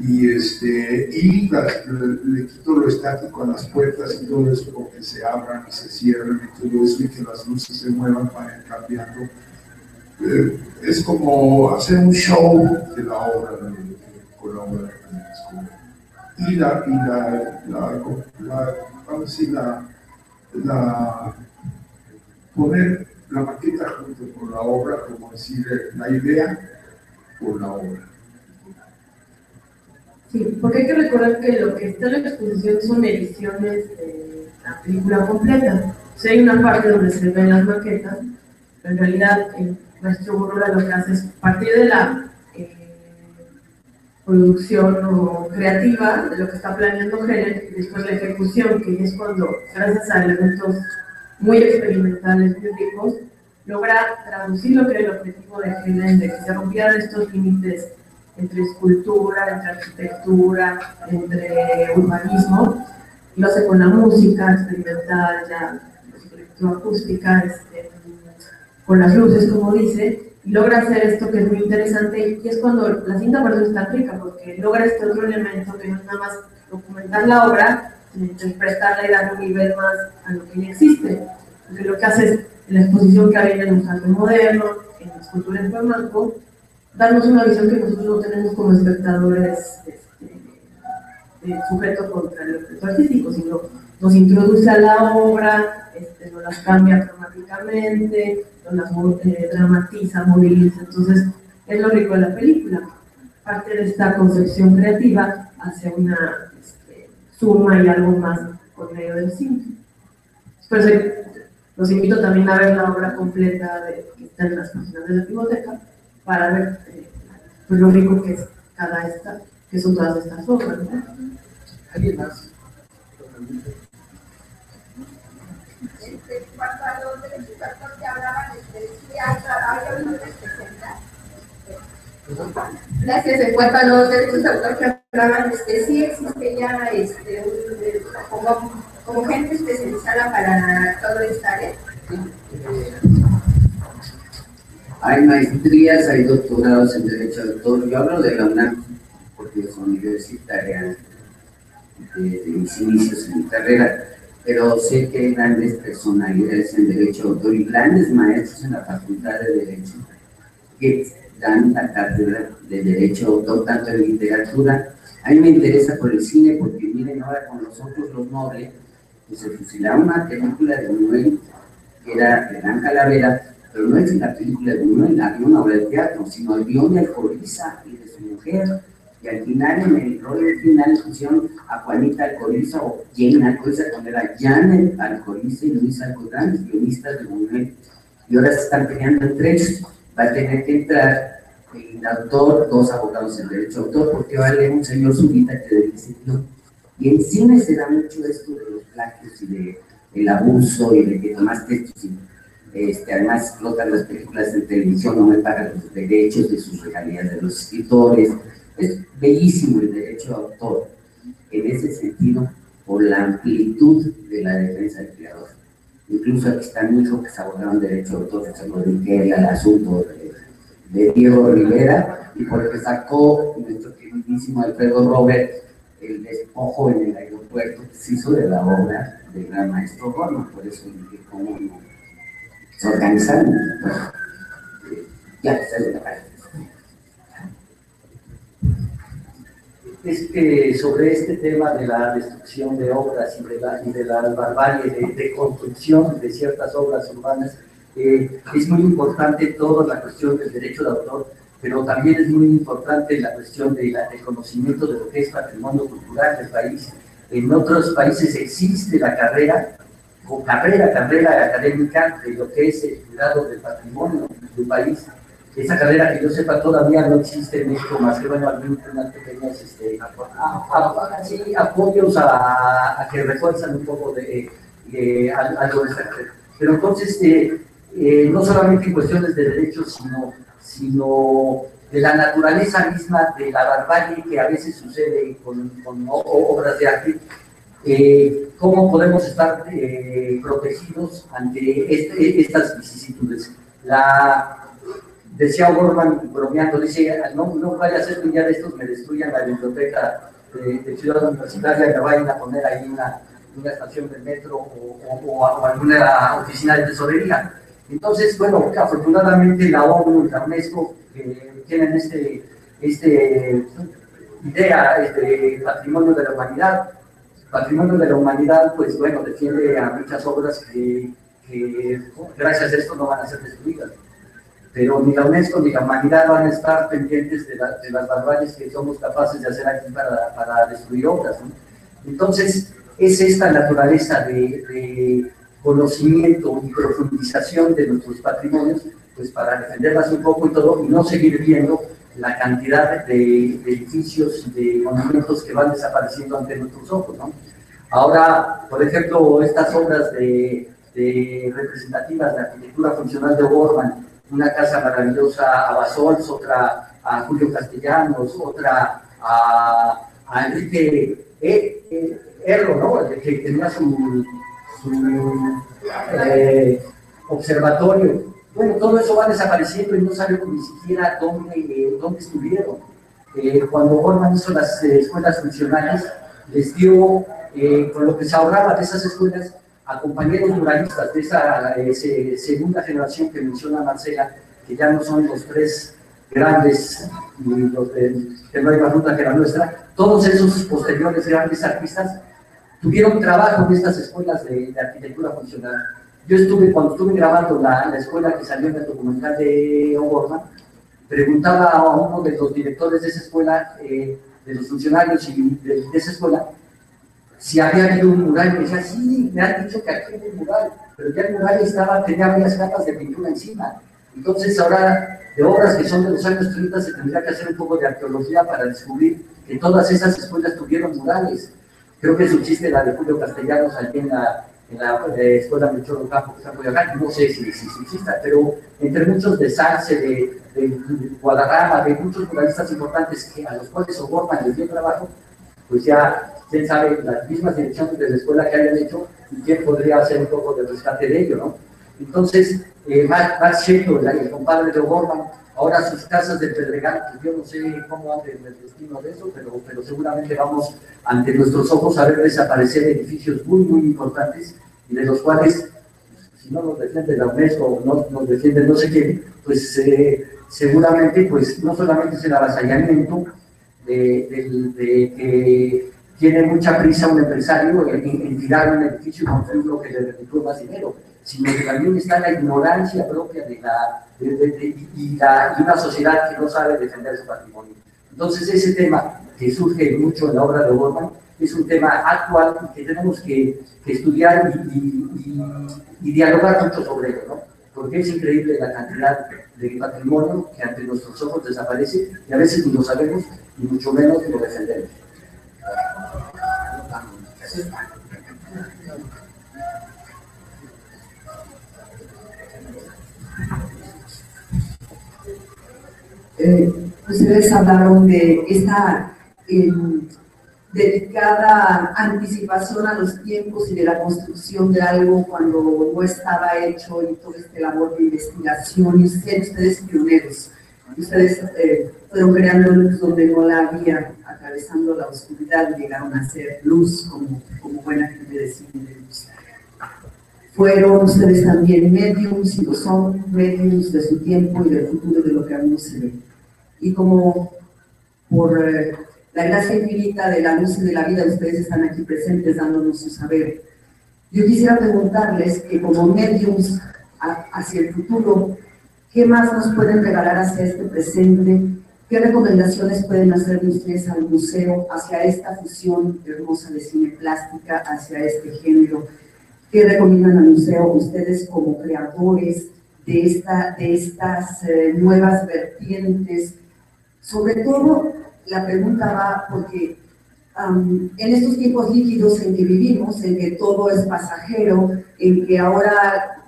Y, este, y las, le, le quito lo estático a las puertas y todo eso, porque se abran y se cierran y todo eso, y que las luces se muevan para ir cambiando. Eh, es como hacer un show de la obra de, de, con la obra de la escuela. Y la, y la, la, la, vamos a decir, la, la poner la maqueta junto con la obra, como decir, la idea con la obra. Sí, porque hay que recordar que lo que está en la exposición son ediciones de la película completa. O sea, hay una parte donde se ven las maquetas, pero en realidad eh, nuestro Gurrola lo que hace es partir de la eh, producción o creativa, de lo que está planeando Helen, y después la ejecución, que es cuando, gracias a elementos muy experimentales, muy ricos, logra traducir lo que era el objetivo de Helen, de que se rompieran estos límites entre escultura, entre arquitectura, entre urbanismo, y lo hace con la música experimental, ya electroacústica, este, con las luces, como dice, y logra hacer esto que es muy interesante, y es cuando la cinta por eso está rica, porque logra este otro elemento que no es nada más documentar la obra, sino interpretarla y dar un nivel más a lo que ya existe, porque lo que hace es, en la exposición que hay en el Museo de Arte Moderno, en la escultura en flamenco, darnos una visión que nosotros no tenemos como espectadores este, sujetos contra el objeto artístico, sino nos introduce a la obra, este, nos las cambia dramáticamente, nos las eh, dramatiza, moviliza. Entonces, es lo rico de la película. Parte de esta concepción creativa hacia una este, suma y algo más por medio del cine. Después, eh, los invito también a ver la obra completa de, que está en las páginas de la Filmoteca, para ver eh, pues lo rico que es cada esta, que son todas estas obras, ¿no? ¿Alguien más? Este, en cuanto a los de los actores que hablaban, ¿sí había uno que presenta? Gracias. En cuanto a los de los actores que hablaban, este, sí existe ya este, un, como, como gente especializada para todo esta área. Hay maestrías, hay doctorados en Derecho de Autor. Yo hablo de la UNAM porque es universitaria de, de mis inicios en mi carrera, pero sé que hay grandes personalidades en Derecho de Autor y grandes maestros en la Facultad de Derecho que dan la cátedra de Derecho de Autor, tanto en literatura. A mí me interesa por el cine porque miren ahora con Los Otros los Nobles, que se fusilaron una película de Manuel, que era Gran Calavera, pero no es la película de Manuel, había una obra de teatro, sino el guión de Alcoriza y de su mujer, y al final, en el rol final, pusieron a Juanita Alcoriza o Jane Alcoriza, cuando era Janet Alcoriza y Luis Alcoriza, los guionistas de Manuel, y ahora se están peleando entre ellos. Va a tener que entrar el autor, dos abogados en derecho de autor, porque va a leer un señor Zurita que le dice no. Y en cine se da mucho esto de los plagios y de, del abuso y de que tomas textos. Y Este, además explotan las películas de televisión, no me pagan los derechos de sus regalías de los escritores. Es bellísimo el derecho de autor, en ese sentido, por la amplitud de la defensa del creador. Incluso aquí está mi hijo que se abogaron derecho de autor, que se lo dediqué al asunto de, de Diego Rivera, y por el que sacó nuestro queridísimo Alfredo Robert el despojo en el aeropuerto que se hizo de la obra del gran maestro Gurrola. Por eso dije, ¿cómo no? Se organizaron. Ya, sale la parte. Es que sobre este tema de la destrucción de obras y de la, y de la barbarie de, de construcción de ciertas obras urbanas, eh, es muy importante toda la cuestión del derecho de autor, pero también es muy importante la cuestión de la, del conocimiento de lo que es patrimonio cultural del país. En otros países existe la carrera, o carrera, carrera académica de lo que es el cuidado del patrimonio del país. Esa carrera que yo sepa todavía no existe en México, más que bueno, algunos pequeños este, sí, apoyos a, a que refuerzan un poco de, eh, algo de esta carrera. Pero entonces, eh, eh, no solamente en cuestiones de derechos, sino, sino de la naturaleza misma de la barbarie que a veces sucede con, con obras de arte. Eh, ¿Cómo podemos estar eh, protegidos ante este, estas vicisitudes? La, decía O'Gorman bromeando, dice, no, no vaya a ser que un día de estos me destruyan la biblioteca de, de Ciudad Universitaria, que vayan a poner ahí una, una estación del metro o, o, o, o alguna oficina de tesorería. Entonces, bueno, afortunadamente la ONU y la UNESCO eh, tienen este, este idea, este patrimonio de la humanidad. Patrimonio de la humanidad, pues bueno, defiende a muchas obras que, que gracias a esto no van a ser destruidas. Pero ni la UNESCO ni la humanidad van a estar pendientes de, la, de las barbaries que somos capaces de hacer aquí para, para destruir obras, ¿no? Entonces, es esta naturaleza de, de conocimiento y profundización de nuestros patrimonios, pues para defenderlas un poco y todo, y no seguir viendo la cantidad de, de edificios y de monumentos que van desapareciendo ante nuestros ojos, ¿no? Ahora, por ejemplo, estas obras de, de representativas de arquitectura funcional de O'Gorman, una casa maravillosa a Basols, otra a Julio Castellanos, otra a, a Enrique eh, eh, Erro, ¿no? Que, que tenía su, su eh, observatorio. Bueno, todo eso va desapareciendo y no sabemos ni siquiera dónde, eh, dónde estuvieron. Eh, cuando O'Gorman hizo las eh, escuelas funcionales, les dio, eh, con lo que se ahorraba de esas escuelas, a compañeros muralistas de esa eh, segunda generación que menciona Marcela, que ya no son los tres grandes, ni los de, que no hay más ruta que la nuestra, todos esos posteriores grandes artistas tuvieron trabajo en estas escuelas de, de arquitectura funcional. Yo estuve, cuando estuve grabando la, la escuela que salió en el documental de O'Gorman, preguntaba a uno de los directores de esa escuela, eh, de los funcionarios y de, de esa escuela, si había habido un mural. Me decía, sí, me han dicho que aquí hay un mural, pero ya el mural estaba, tenía varias capas de pintura encima. Entonces ahora, de obras que son de los años treinta, se tendría que hacer un poco de arqueología para descubrir que todas esas escuelas tuvieron murales. Creo que subsiste la de Julio Castellanos allí en la, en la eh, escuela Melchor Ocampo, que está en Coyoacán, no sé si, si subsista, pero entre muchos de Salce, de, de, de Guadarrama, de muchos muralistas importantes que a los cuales O'Gorman les dio trabajo, pues ya, quién sabe, las mismas direcciones de la escuela que hayan hecho y quién podría hacer un poco de rescate de ello, ¿no? Entonces, eh, Max, Max Schechter, el compadre de O'Gorman, ahora sus casas de Pedregal, que yo no sé cómo anda el destino de eso, pero, pero seguramente vamos ante nuestros ojos a ver desaparecer edificios muy, muy importantes y de los cuales, si no nos defiende la UNESCO o no nos defiende no sé quién, pues eh, seguramente, pues no solamente es el avasallamiento de que tiene mucha prisa un empresario en, en tirar un edificio y construir lo que le recuperó más dinero, sino que también está la ignorancia propia de la, de, de, de, y la y una sociedad que no sabe defender su patrimonio. Entonces ese tema que surge mucho en la obra de O'Gorman es un tema actual y que tenemos que, que estudiar y, y, y, y dialogar mucho sobre ello, ¿no? Porque es increíble la cantidad de patrimonio que ante nuestros ojos desaparece y a veces ni lo sabemos y mucho menos lo defendemos. Sí. Eh, ustedes hablaron de esta eh, dedicada anticipación a los tiempos y de la construcción de algo cuando no estaba hecho y todo este labor de investigación, y ustedes, ustedes pioneros, ustedes eh, fueron creando luz donde no la había, atravesando la oscuridad, llegaron a ser luz, como, como buena gente de cine. Fueron ustedes también mediums, y lo son, mediums de su tiempo y del futuro de lo que aún no se ve. Y como por eh, la gracia infinita de la luz y de la vida, ustedes están aquí presentes dándonos su saber. Yo quisiera preguntarles que como mediums a, hacia el futuro, ¿qué más nos pueden regalar hacia este presente? ¿Qué recomendaciones pueden hacer ustedes al museo hacia esta fusión hermosa de cine plástica, hacia este género? ¿Qué recomiendan al museo ustedes como creadores de, esta, de estas eh, nuevas vertientes? Sobre todo, la pregunta va porque um, en estos tiempos líquidos en que vivimos, en que todo es pasajero, en que ahora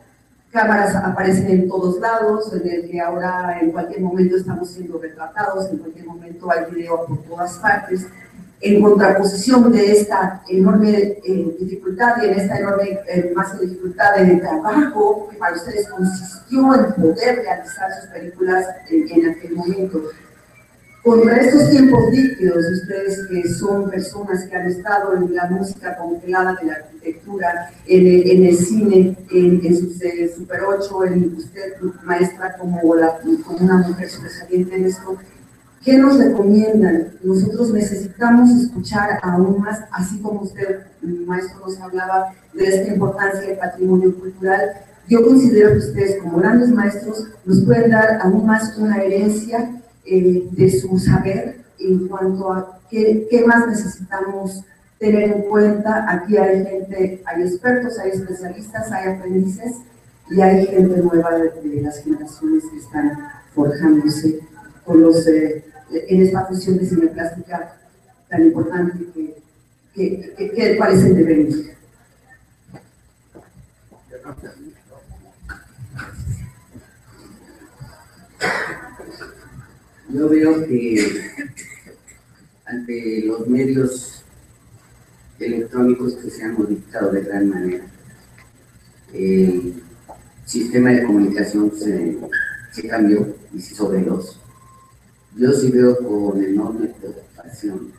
cámaras aparecen en todos lados, en el que ahora en cualquier momento estamos siendo retratados, en cualquier momento hay video por todas partes, en contraposición de esta enorme eh, dificultad y en esta enorme eh, masa de dificultad de trabajo que para ustedes consistió en poder realizar sus películas en, en aquel momento. Contra estos tiempos líquidos, ustedes que son personas que han estado en la música congelada, de la arquitectura, en el, en el cine, en, en sus, eh, Super ocho, en usted, maestra, como, la, como una mujer sobresaliente en esto, ¿qué nos recomiendan? Nosotros necesitamos escuchar aún más, así como usted el maestro nos hablaba de esta importancia del patrimonio cultural. Yo considero que ustedes, como grandes maestros, nos pueden dar aún más una herencia eh, de su saber en cuanto a qué, qué más necesitamos tener en cuenta. Aquí hay gente, hay expertos, hay especialistas, hay aprendices y hay gente nueva de, de las generaciones que están forjándose con los, eh, en esta fusión de cineplástica tan importante que, que, que, que parece deber. Yo veo que ante los medios electrónicos que se han modificado de gran manera, el sistema de comunicación se, se cambió y se sobredoso. Yo sí veo con enorme preocupación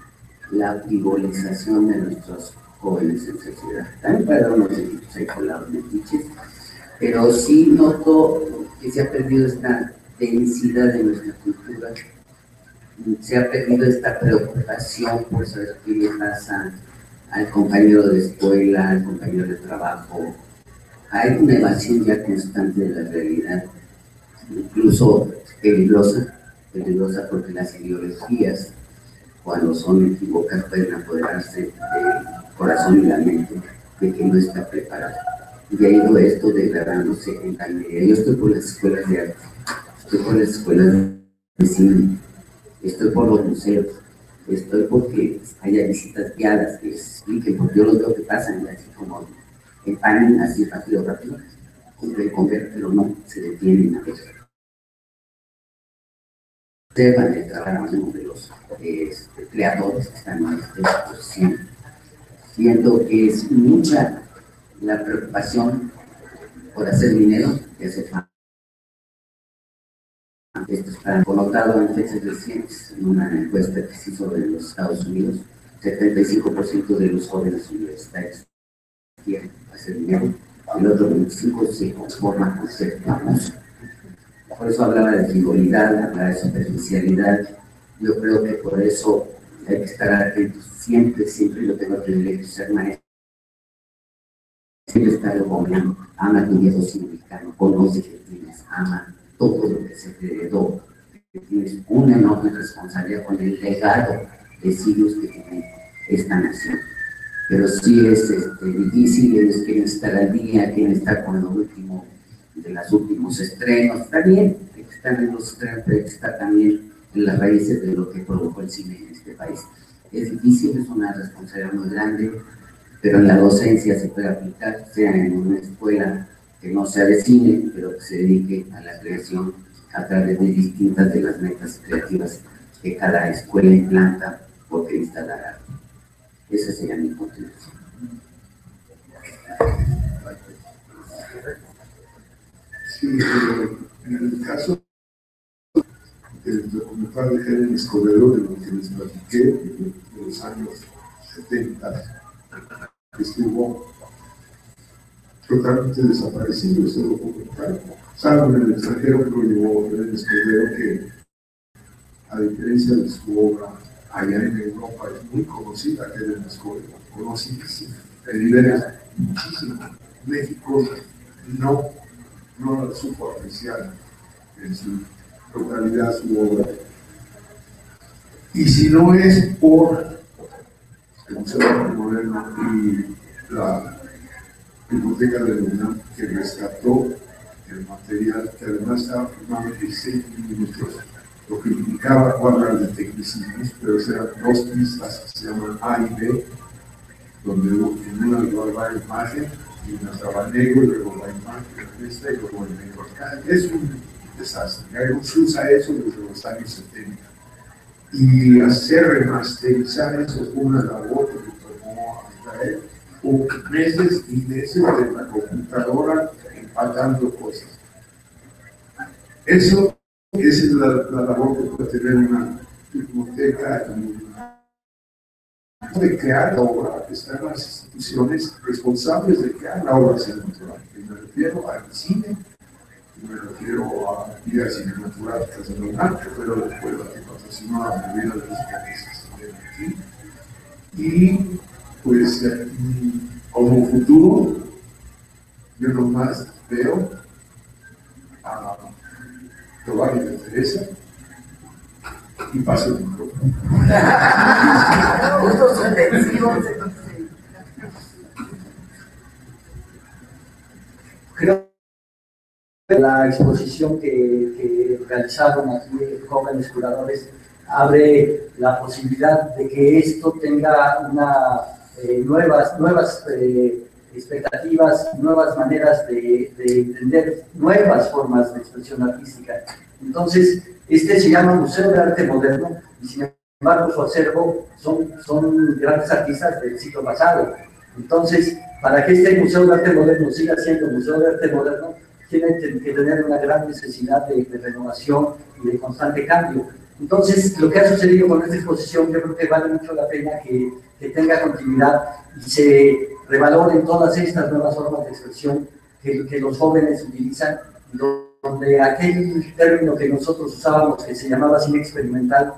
la frivolización de nuestros jóvenes en sociedad. También para unos equipos hay colados metiches, pero sí noto que se ha perdido esta densidad de nuestra cultura, se ha perdido esta preocupación por saber qué le pasa al compañero de escuela, al compañero de trabajo. Hay una evasión ya constante de la realidad, incluso peligrosa, peligrosa porque las ideologías, cuando son equivocadas, pueden apoderarse del corazón y la mente de que no está preparado. Y ha ido esto degradándose en tal medida. Yo estoy por las escuelas de arte, estoy por las escuelas de cine, estoy por los museos, estoy porque haya visitas guiadas que les expliquen, porque yo los veo que pasan, así como el pan, así rápido, rápido, cumplen con ver, pero no se detienen a ver. Observan el trabajo de los este, creadores que están en esta exposición. Siento que es mucha la preocupación por hacer dinero que hace falta. Esto está colocado en fechas recientes, en una encuesta que se hizo de los Estados Unidos, setenta y cinco por ciento de los jóvenes universitarios quieren hacer dinero, el otro veinticinco por ciento se conforma con ser famoso. Por eso hablaba de frivolidad, hablaba de superficialidad. Yo creo que por eso hay que estar atentos siempre, siempre. Yo tengo el privilegio de ser maestro. Siempre está el gobierno, ama tu viejo sindicano, conoce que tienes, ama todo lo que se te heredó, que tienes una enorme responsabilidad con el legado de siglos que tiene esta nación. Pero sí es este, difícil, ellos quieren estar al día, quieren estar con lo último de los últimos estrenos. Está bien, hay que estar en los estrenos, pero hay que estar también en las raíces de lo que provocó el cine en este país. Es difícil, es una responsabilidad muy grande, pero en la docencia se puede aplicar, sea en una escuela que no sea de cine, pero que se dedique a la creación a través de distintas de las metas creativas que cada escuela implanta o que instalará. Esa sería mi contribución. Sí, en el caso del documental de Helena Escobedo, de lo que les platiqué, de los años setenta, estuvo totalmente desaparecido ese documental, salvo en el extranjero que lo llevó el Escobedo, que a diferencia de su obra allá en Europa es muy conocida, que es el Escobedo, conocida, sí, en Iberia muchísimo. México no, no la supo apreciar en su totalidad su obra. Y si no es por el Museo de Arte Moderno y la Biblioteca de la UNAM, que rescató el material, que además estaba filmado en dieciséis milímetros, lo que indicaba cuadras de tecnicismos, pero eran dos pistas que se llaman A y B, donde en una va la imagen, y en otra va negro, y luego la imagen, en esta y luego el negro. Es un desastre, se usa eso desde los años setenta. Y hacer remasterizar eso fue una labor que tomó hasta él, o meses y meses de la computadora empatando cosas. Eso, esa es la, la labor que puede tener una biblioteca y de crear la obra. Están las instituciones responsables de crear la obra cinematográfica. Me refiero al cine, me refiero a actividades cinematográficas de los artes, pero después la que patrocinó la mayoría de las empresas. Y pues como futuro yo nomás veo a Tobar y a Teresa y paso el micrófono. Creo que la exposición que, que realizaron aquí jóvenes curadores abre la posibilidad de que esto tenga una, eh, nuevas, nuevas eh, expectativas, nuevas maneras de, de entender, nuevas formas de expresión artística. Entonces, este se llama Museo de Arte Moderno y sin embargo su acervo son, son grandes artistas del siglo pasado. Entonces, para que este Museo de Arte Moderno siga siendo Museo de Arte Moderno, tiene que tener una gran necesidad de, de renovación y de constante cambio. Entonces, lo que ha sucedido con esta exposición, yo creo que vale mucho la pena que, que tenga continuidad y se revaloren todas estas nuevas formas de expresión que, que los jóvenes utilizan, donde aquel término que nosotros usábamos, que se llamaba cine experimental,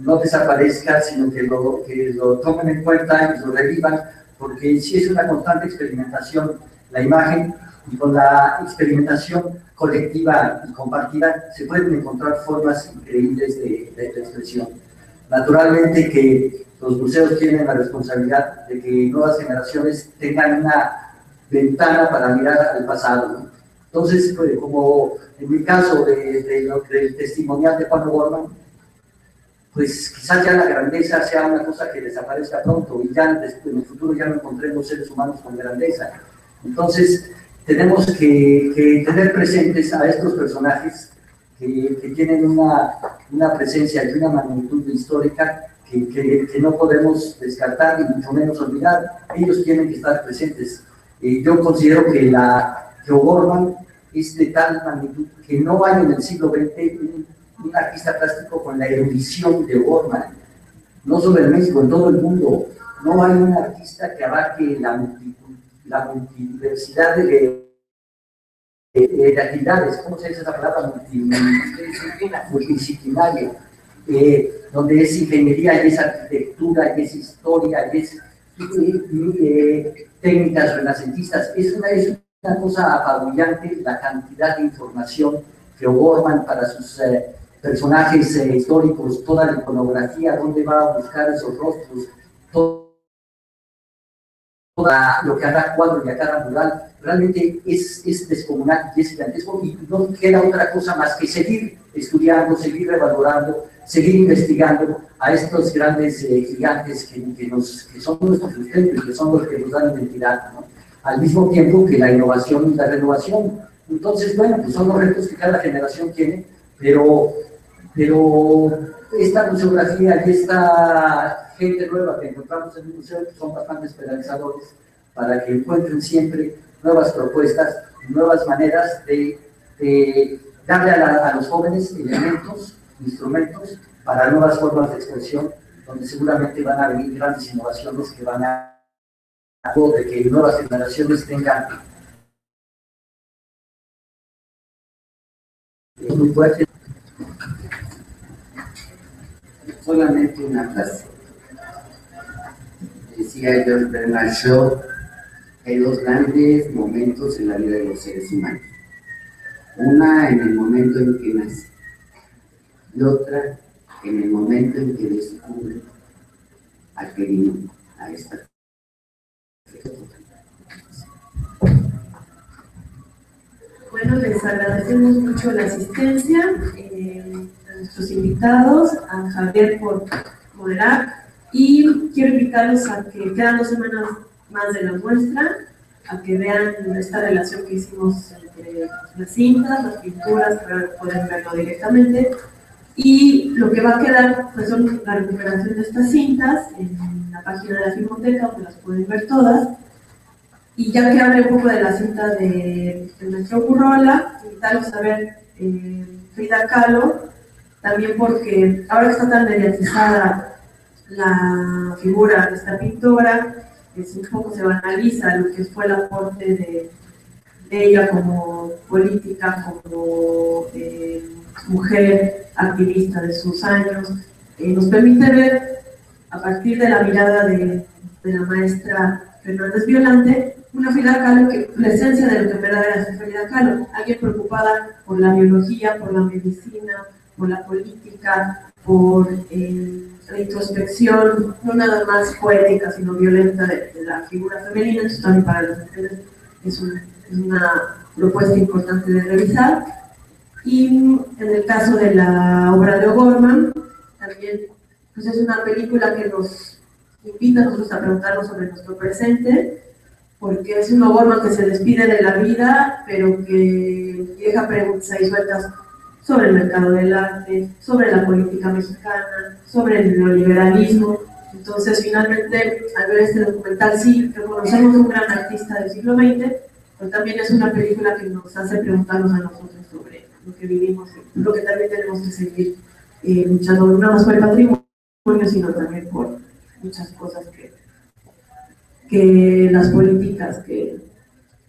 no desaparezca, sino que lo, que lo tomen en cuenta y lo revivan, porque sí es una constante experimentación la imagen, y con la experimentación colectiva y compartida se pueden encontrar formas increíbles de, de, de expresión. Naturalmente que los museos tienen la responsabilidad de que nuevas generaciones tengan una ventana para mirar al pasado, ¿no? Entonces, pues, como en mi caso de, de lo, del testimonial de Juan O'Gorman, pues quizás ya la grandeza sea una cosa que desaparezca pronto y ya después, en el futuro ya no encontremos seres humanos con grandeza. Entonces, tenemos que, que tener presentes a estos personajes que, que tienen una, una presencia y una magnitud histórica que, que, que no podemos descartar ni mucho menos olvidar. Ellos tienen que estar presentes. Eh, yo considero que, la, que O'Gorman es de tal magnitud que no hay en el siglo veinte un, un artista plástico con la erudición de O'Gorman. No solo en México, en todo el mundo. No hay un artista que abarque la multitud. La multidiversidad de, de, de actividades, ¿cómo se dice esa palabra? Multidisciplinaria, eh, donde es ingeniería y es arquitectura y es historia y es eh, eh, técnicas renacentistas. Es una, es una cosa apabullante la cantidad de información que O'Gorman para sus eh, personajes eh, históricos, toda la iconografía, dónde va a buscar esos rostros, todo A lo que a cada cuadro y a cada mural, realmente es, es descomunal y es gigantesco, y no queda otra cosa más que seguir estudiando, seguir revalorando, seguir investigando a estos grandes eh, gigantes que, que, nos, que son nuestros sustentes, que son los que nos dan identidad, ¿no? Al mismo tiempo que la innovación y la renovación. Entonces, bueno, pues son los retos que cada generación tiene, pero, pero esta museografía y esta gente nueva que encontramos en el museo son bastante esperanzadores para que encuentren siempre nuevas propuestas, nuevas maneras de, de darle a, la, a los jóvenes elementos, instrumentos para nuevas formas de expresión, donde seguramente van a venir grandes innovaciones que van a hacer que nuevas generaciones tengan muy fuerte. Solamente una frase. Decía George Bernard Shaw que hay dos grandes momentos en la vida de los seres humanos. Una en el momento en que nace y otra en el momento en que descubre al que vino a esta. Bueno, les agradecemos mucho la asistencia eh, a nuestros invitados, a Javier por moderar. Y quiero invitarlos a que quedan dos semanas más de la muestra, a que vean esta relación que hicimos entre las cintas, las pinturas, pero pueden verlo directamente. Y lo que va a quedar pues, son la recuperación de estas cintas en la página de la Filmoteca, pues las pueden ver todas. Y ya que hablé un poco de la cinta de, de nuestro Gurrola, invitarlos a ver eh, Frida Kahlo, también porque ahora que está tan mediatizada la figura de esta pintora, es un poco se banaliza lo que fue el aporte de, de ella como política, como eh, mujer activista de sus años. Eh, nos permite ver, a partir de la mirada de, de la maestra Fernández Violante, una Frida Kahlo que, la esencia de lo que verdaderamente es Frida Kahlo, alguien preocupada por la biología, por la medicina, por la política, por eh, la introspección, no nada más poética, sino violenta de, de la figura femenina. Esto también para las mujeres es una, es una propuesta importante de revisar. Y en el caso de la obra de O'Gorman, también pues es una película que nos invita a nosotros a preguntarnos sobre nuestro presente, porque es un O'Gorman que se despide de la vida, pero que deja preguntas ahí sueltas sobre el mercado del arte, sobre la política mexicana, sobre el neoliberalismo. Entonces, finalmente, al ver este documental, sí, reconocemos un gran artista del siglo veinte, pero también es una película que nos hace preguntarnos a nosotros sobre lo que vivimos, lo que también tenemos que seguir eh, luchando, no más por el patrimonio, sino también por muchas cosas que, que las políticas que,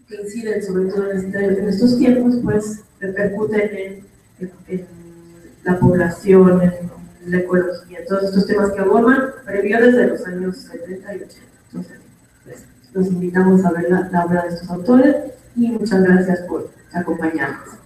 que inciden, sobre todo en, este, en estos tiempos, pues repercuten en en la población, en la ecología, todos estos temas que O'Gorman previó desde los años setenta y ochenta. Entonces, pues, los invitamos a ver la, la obra de estos autores y muchas gracias por acompañarnos.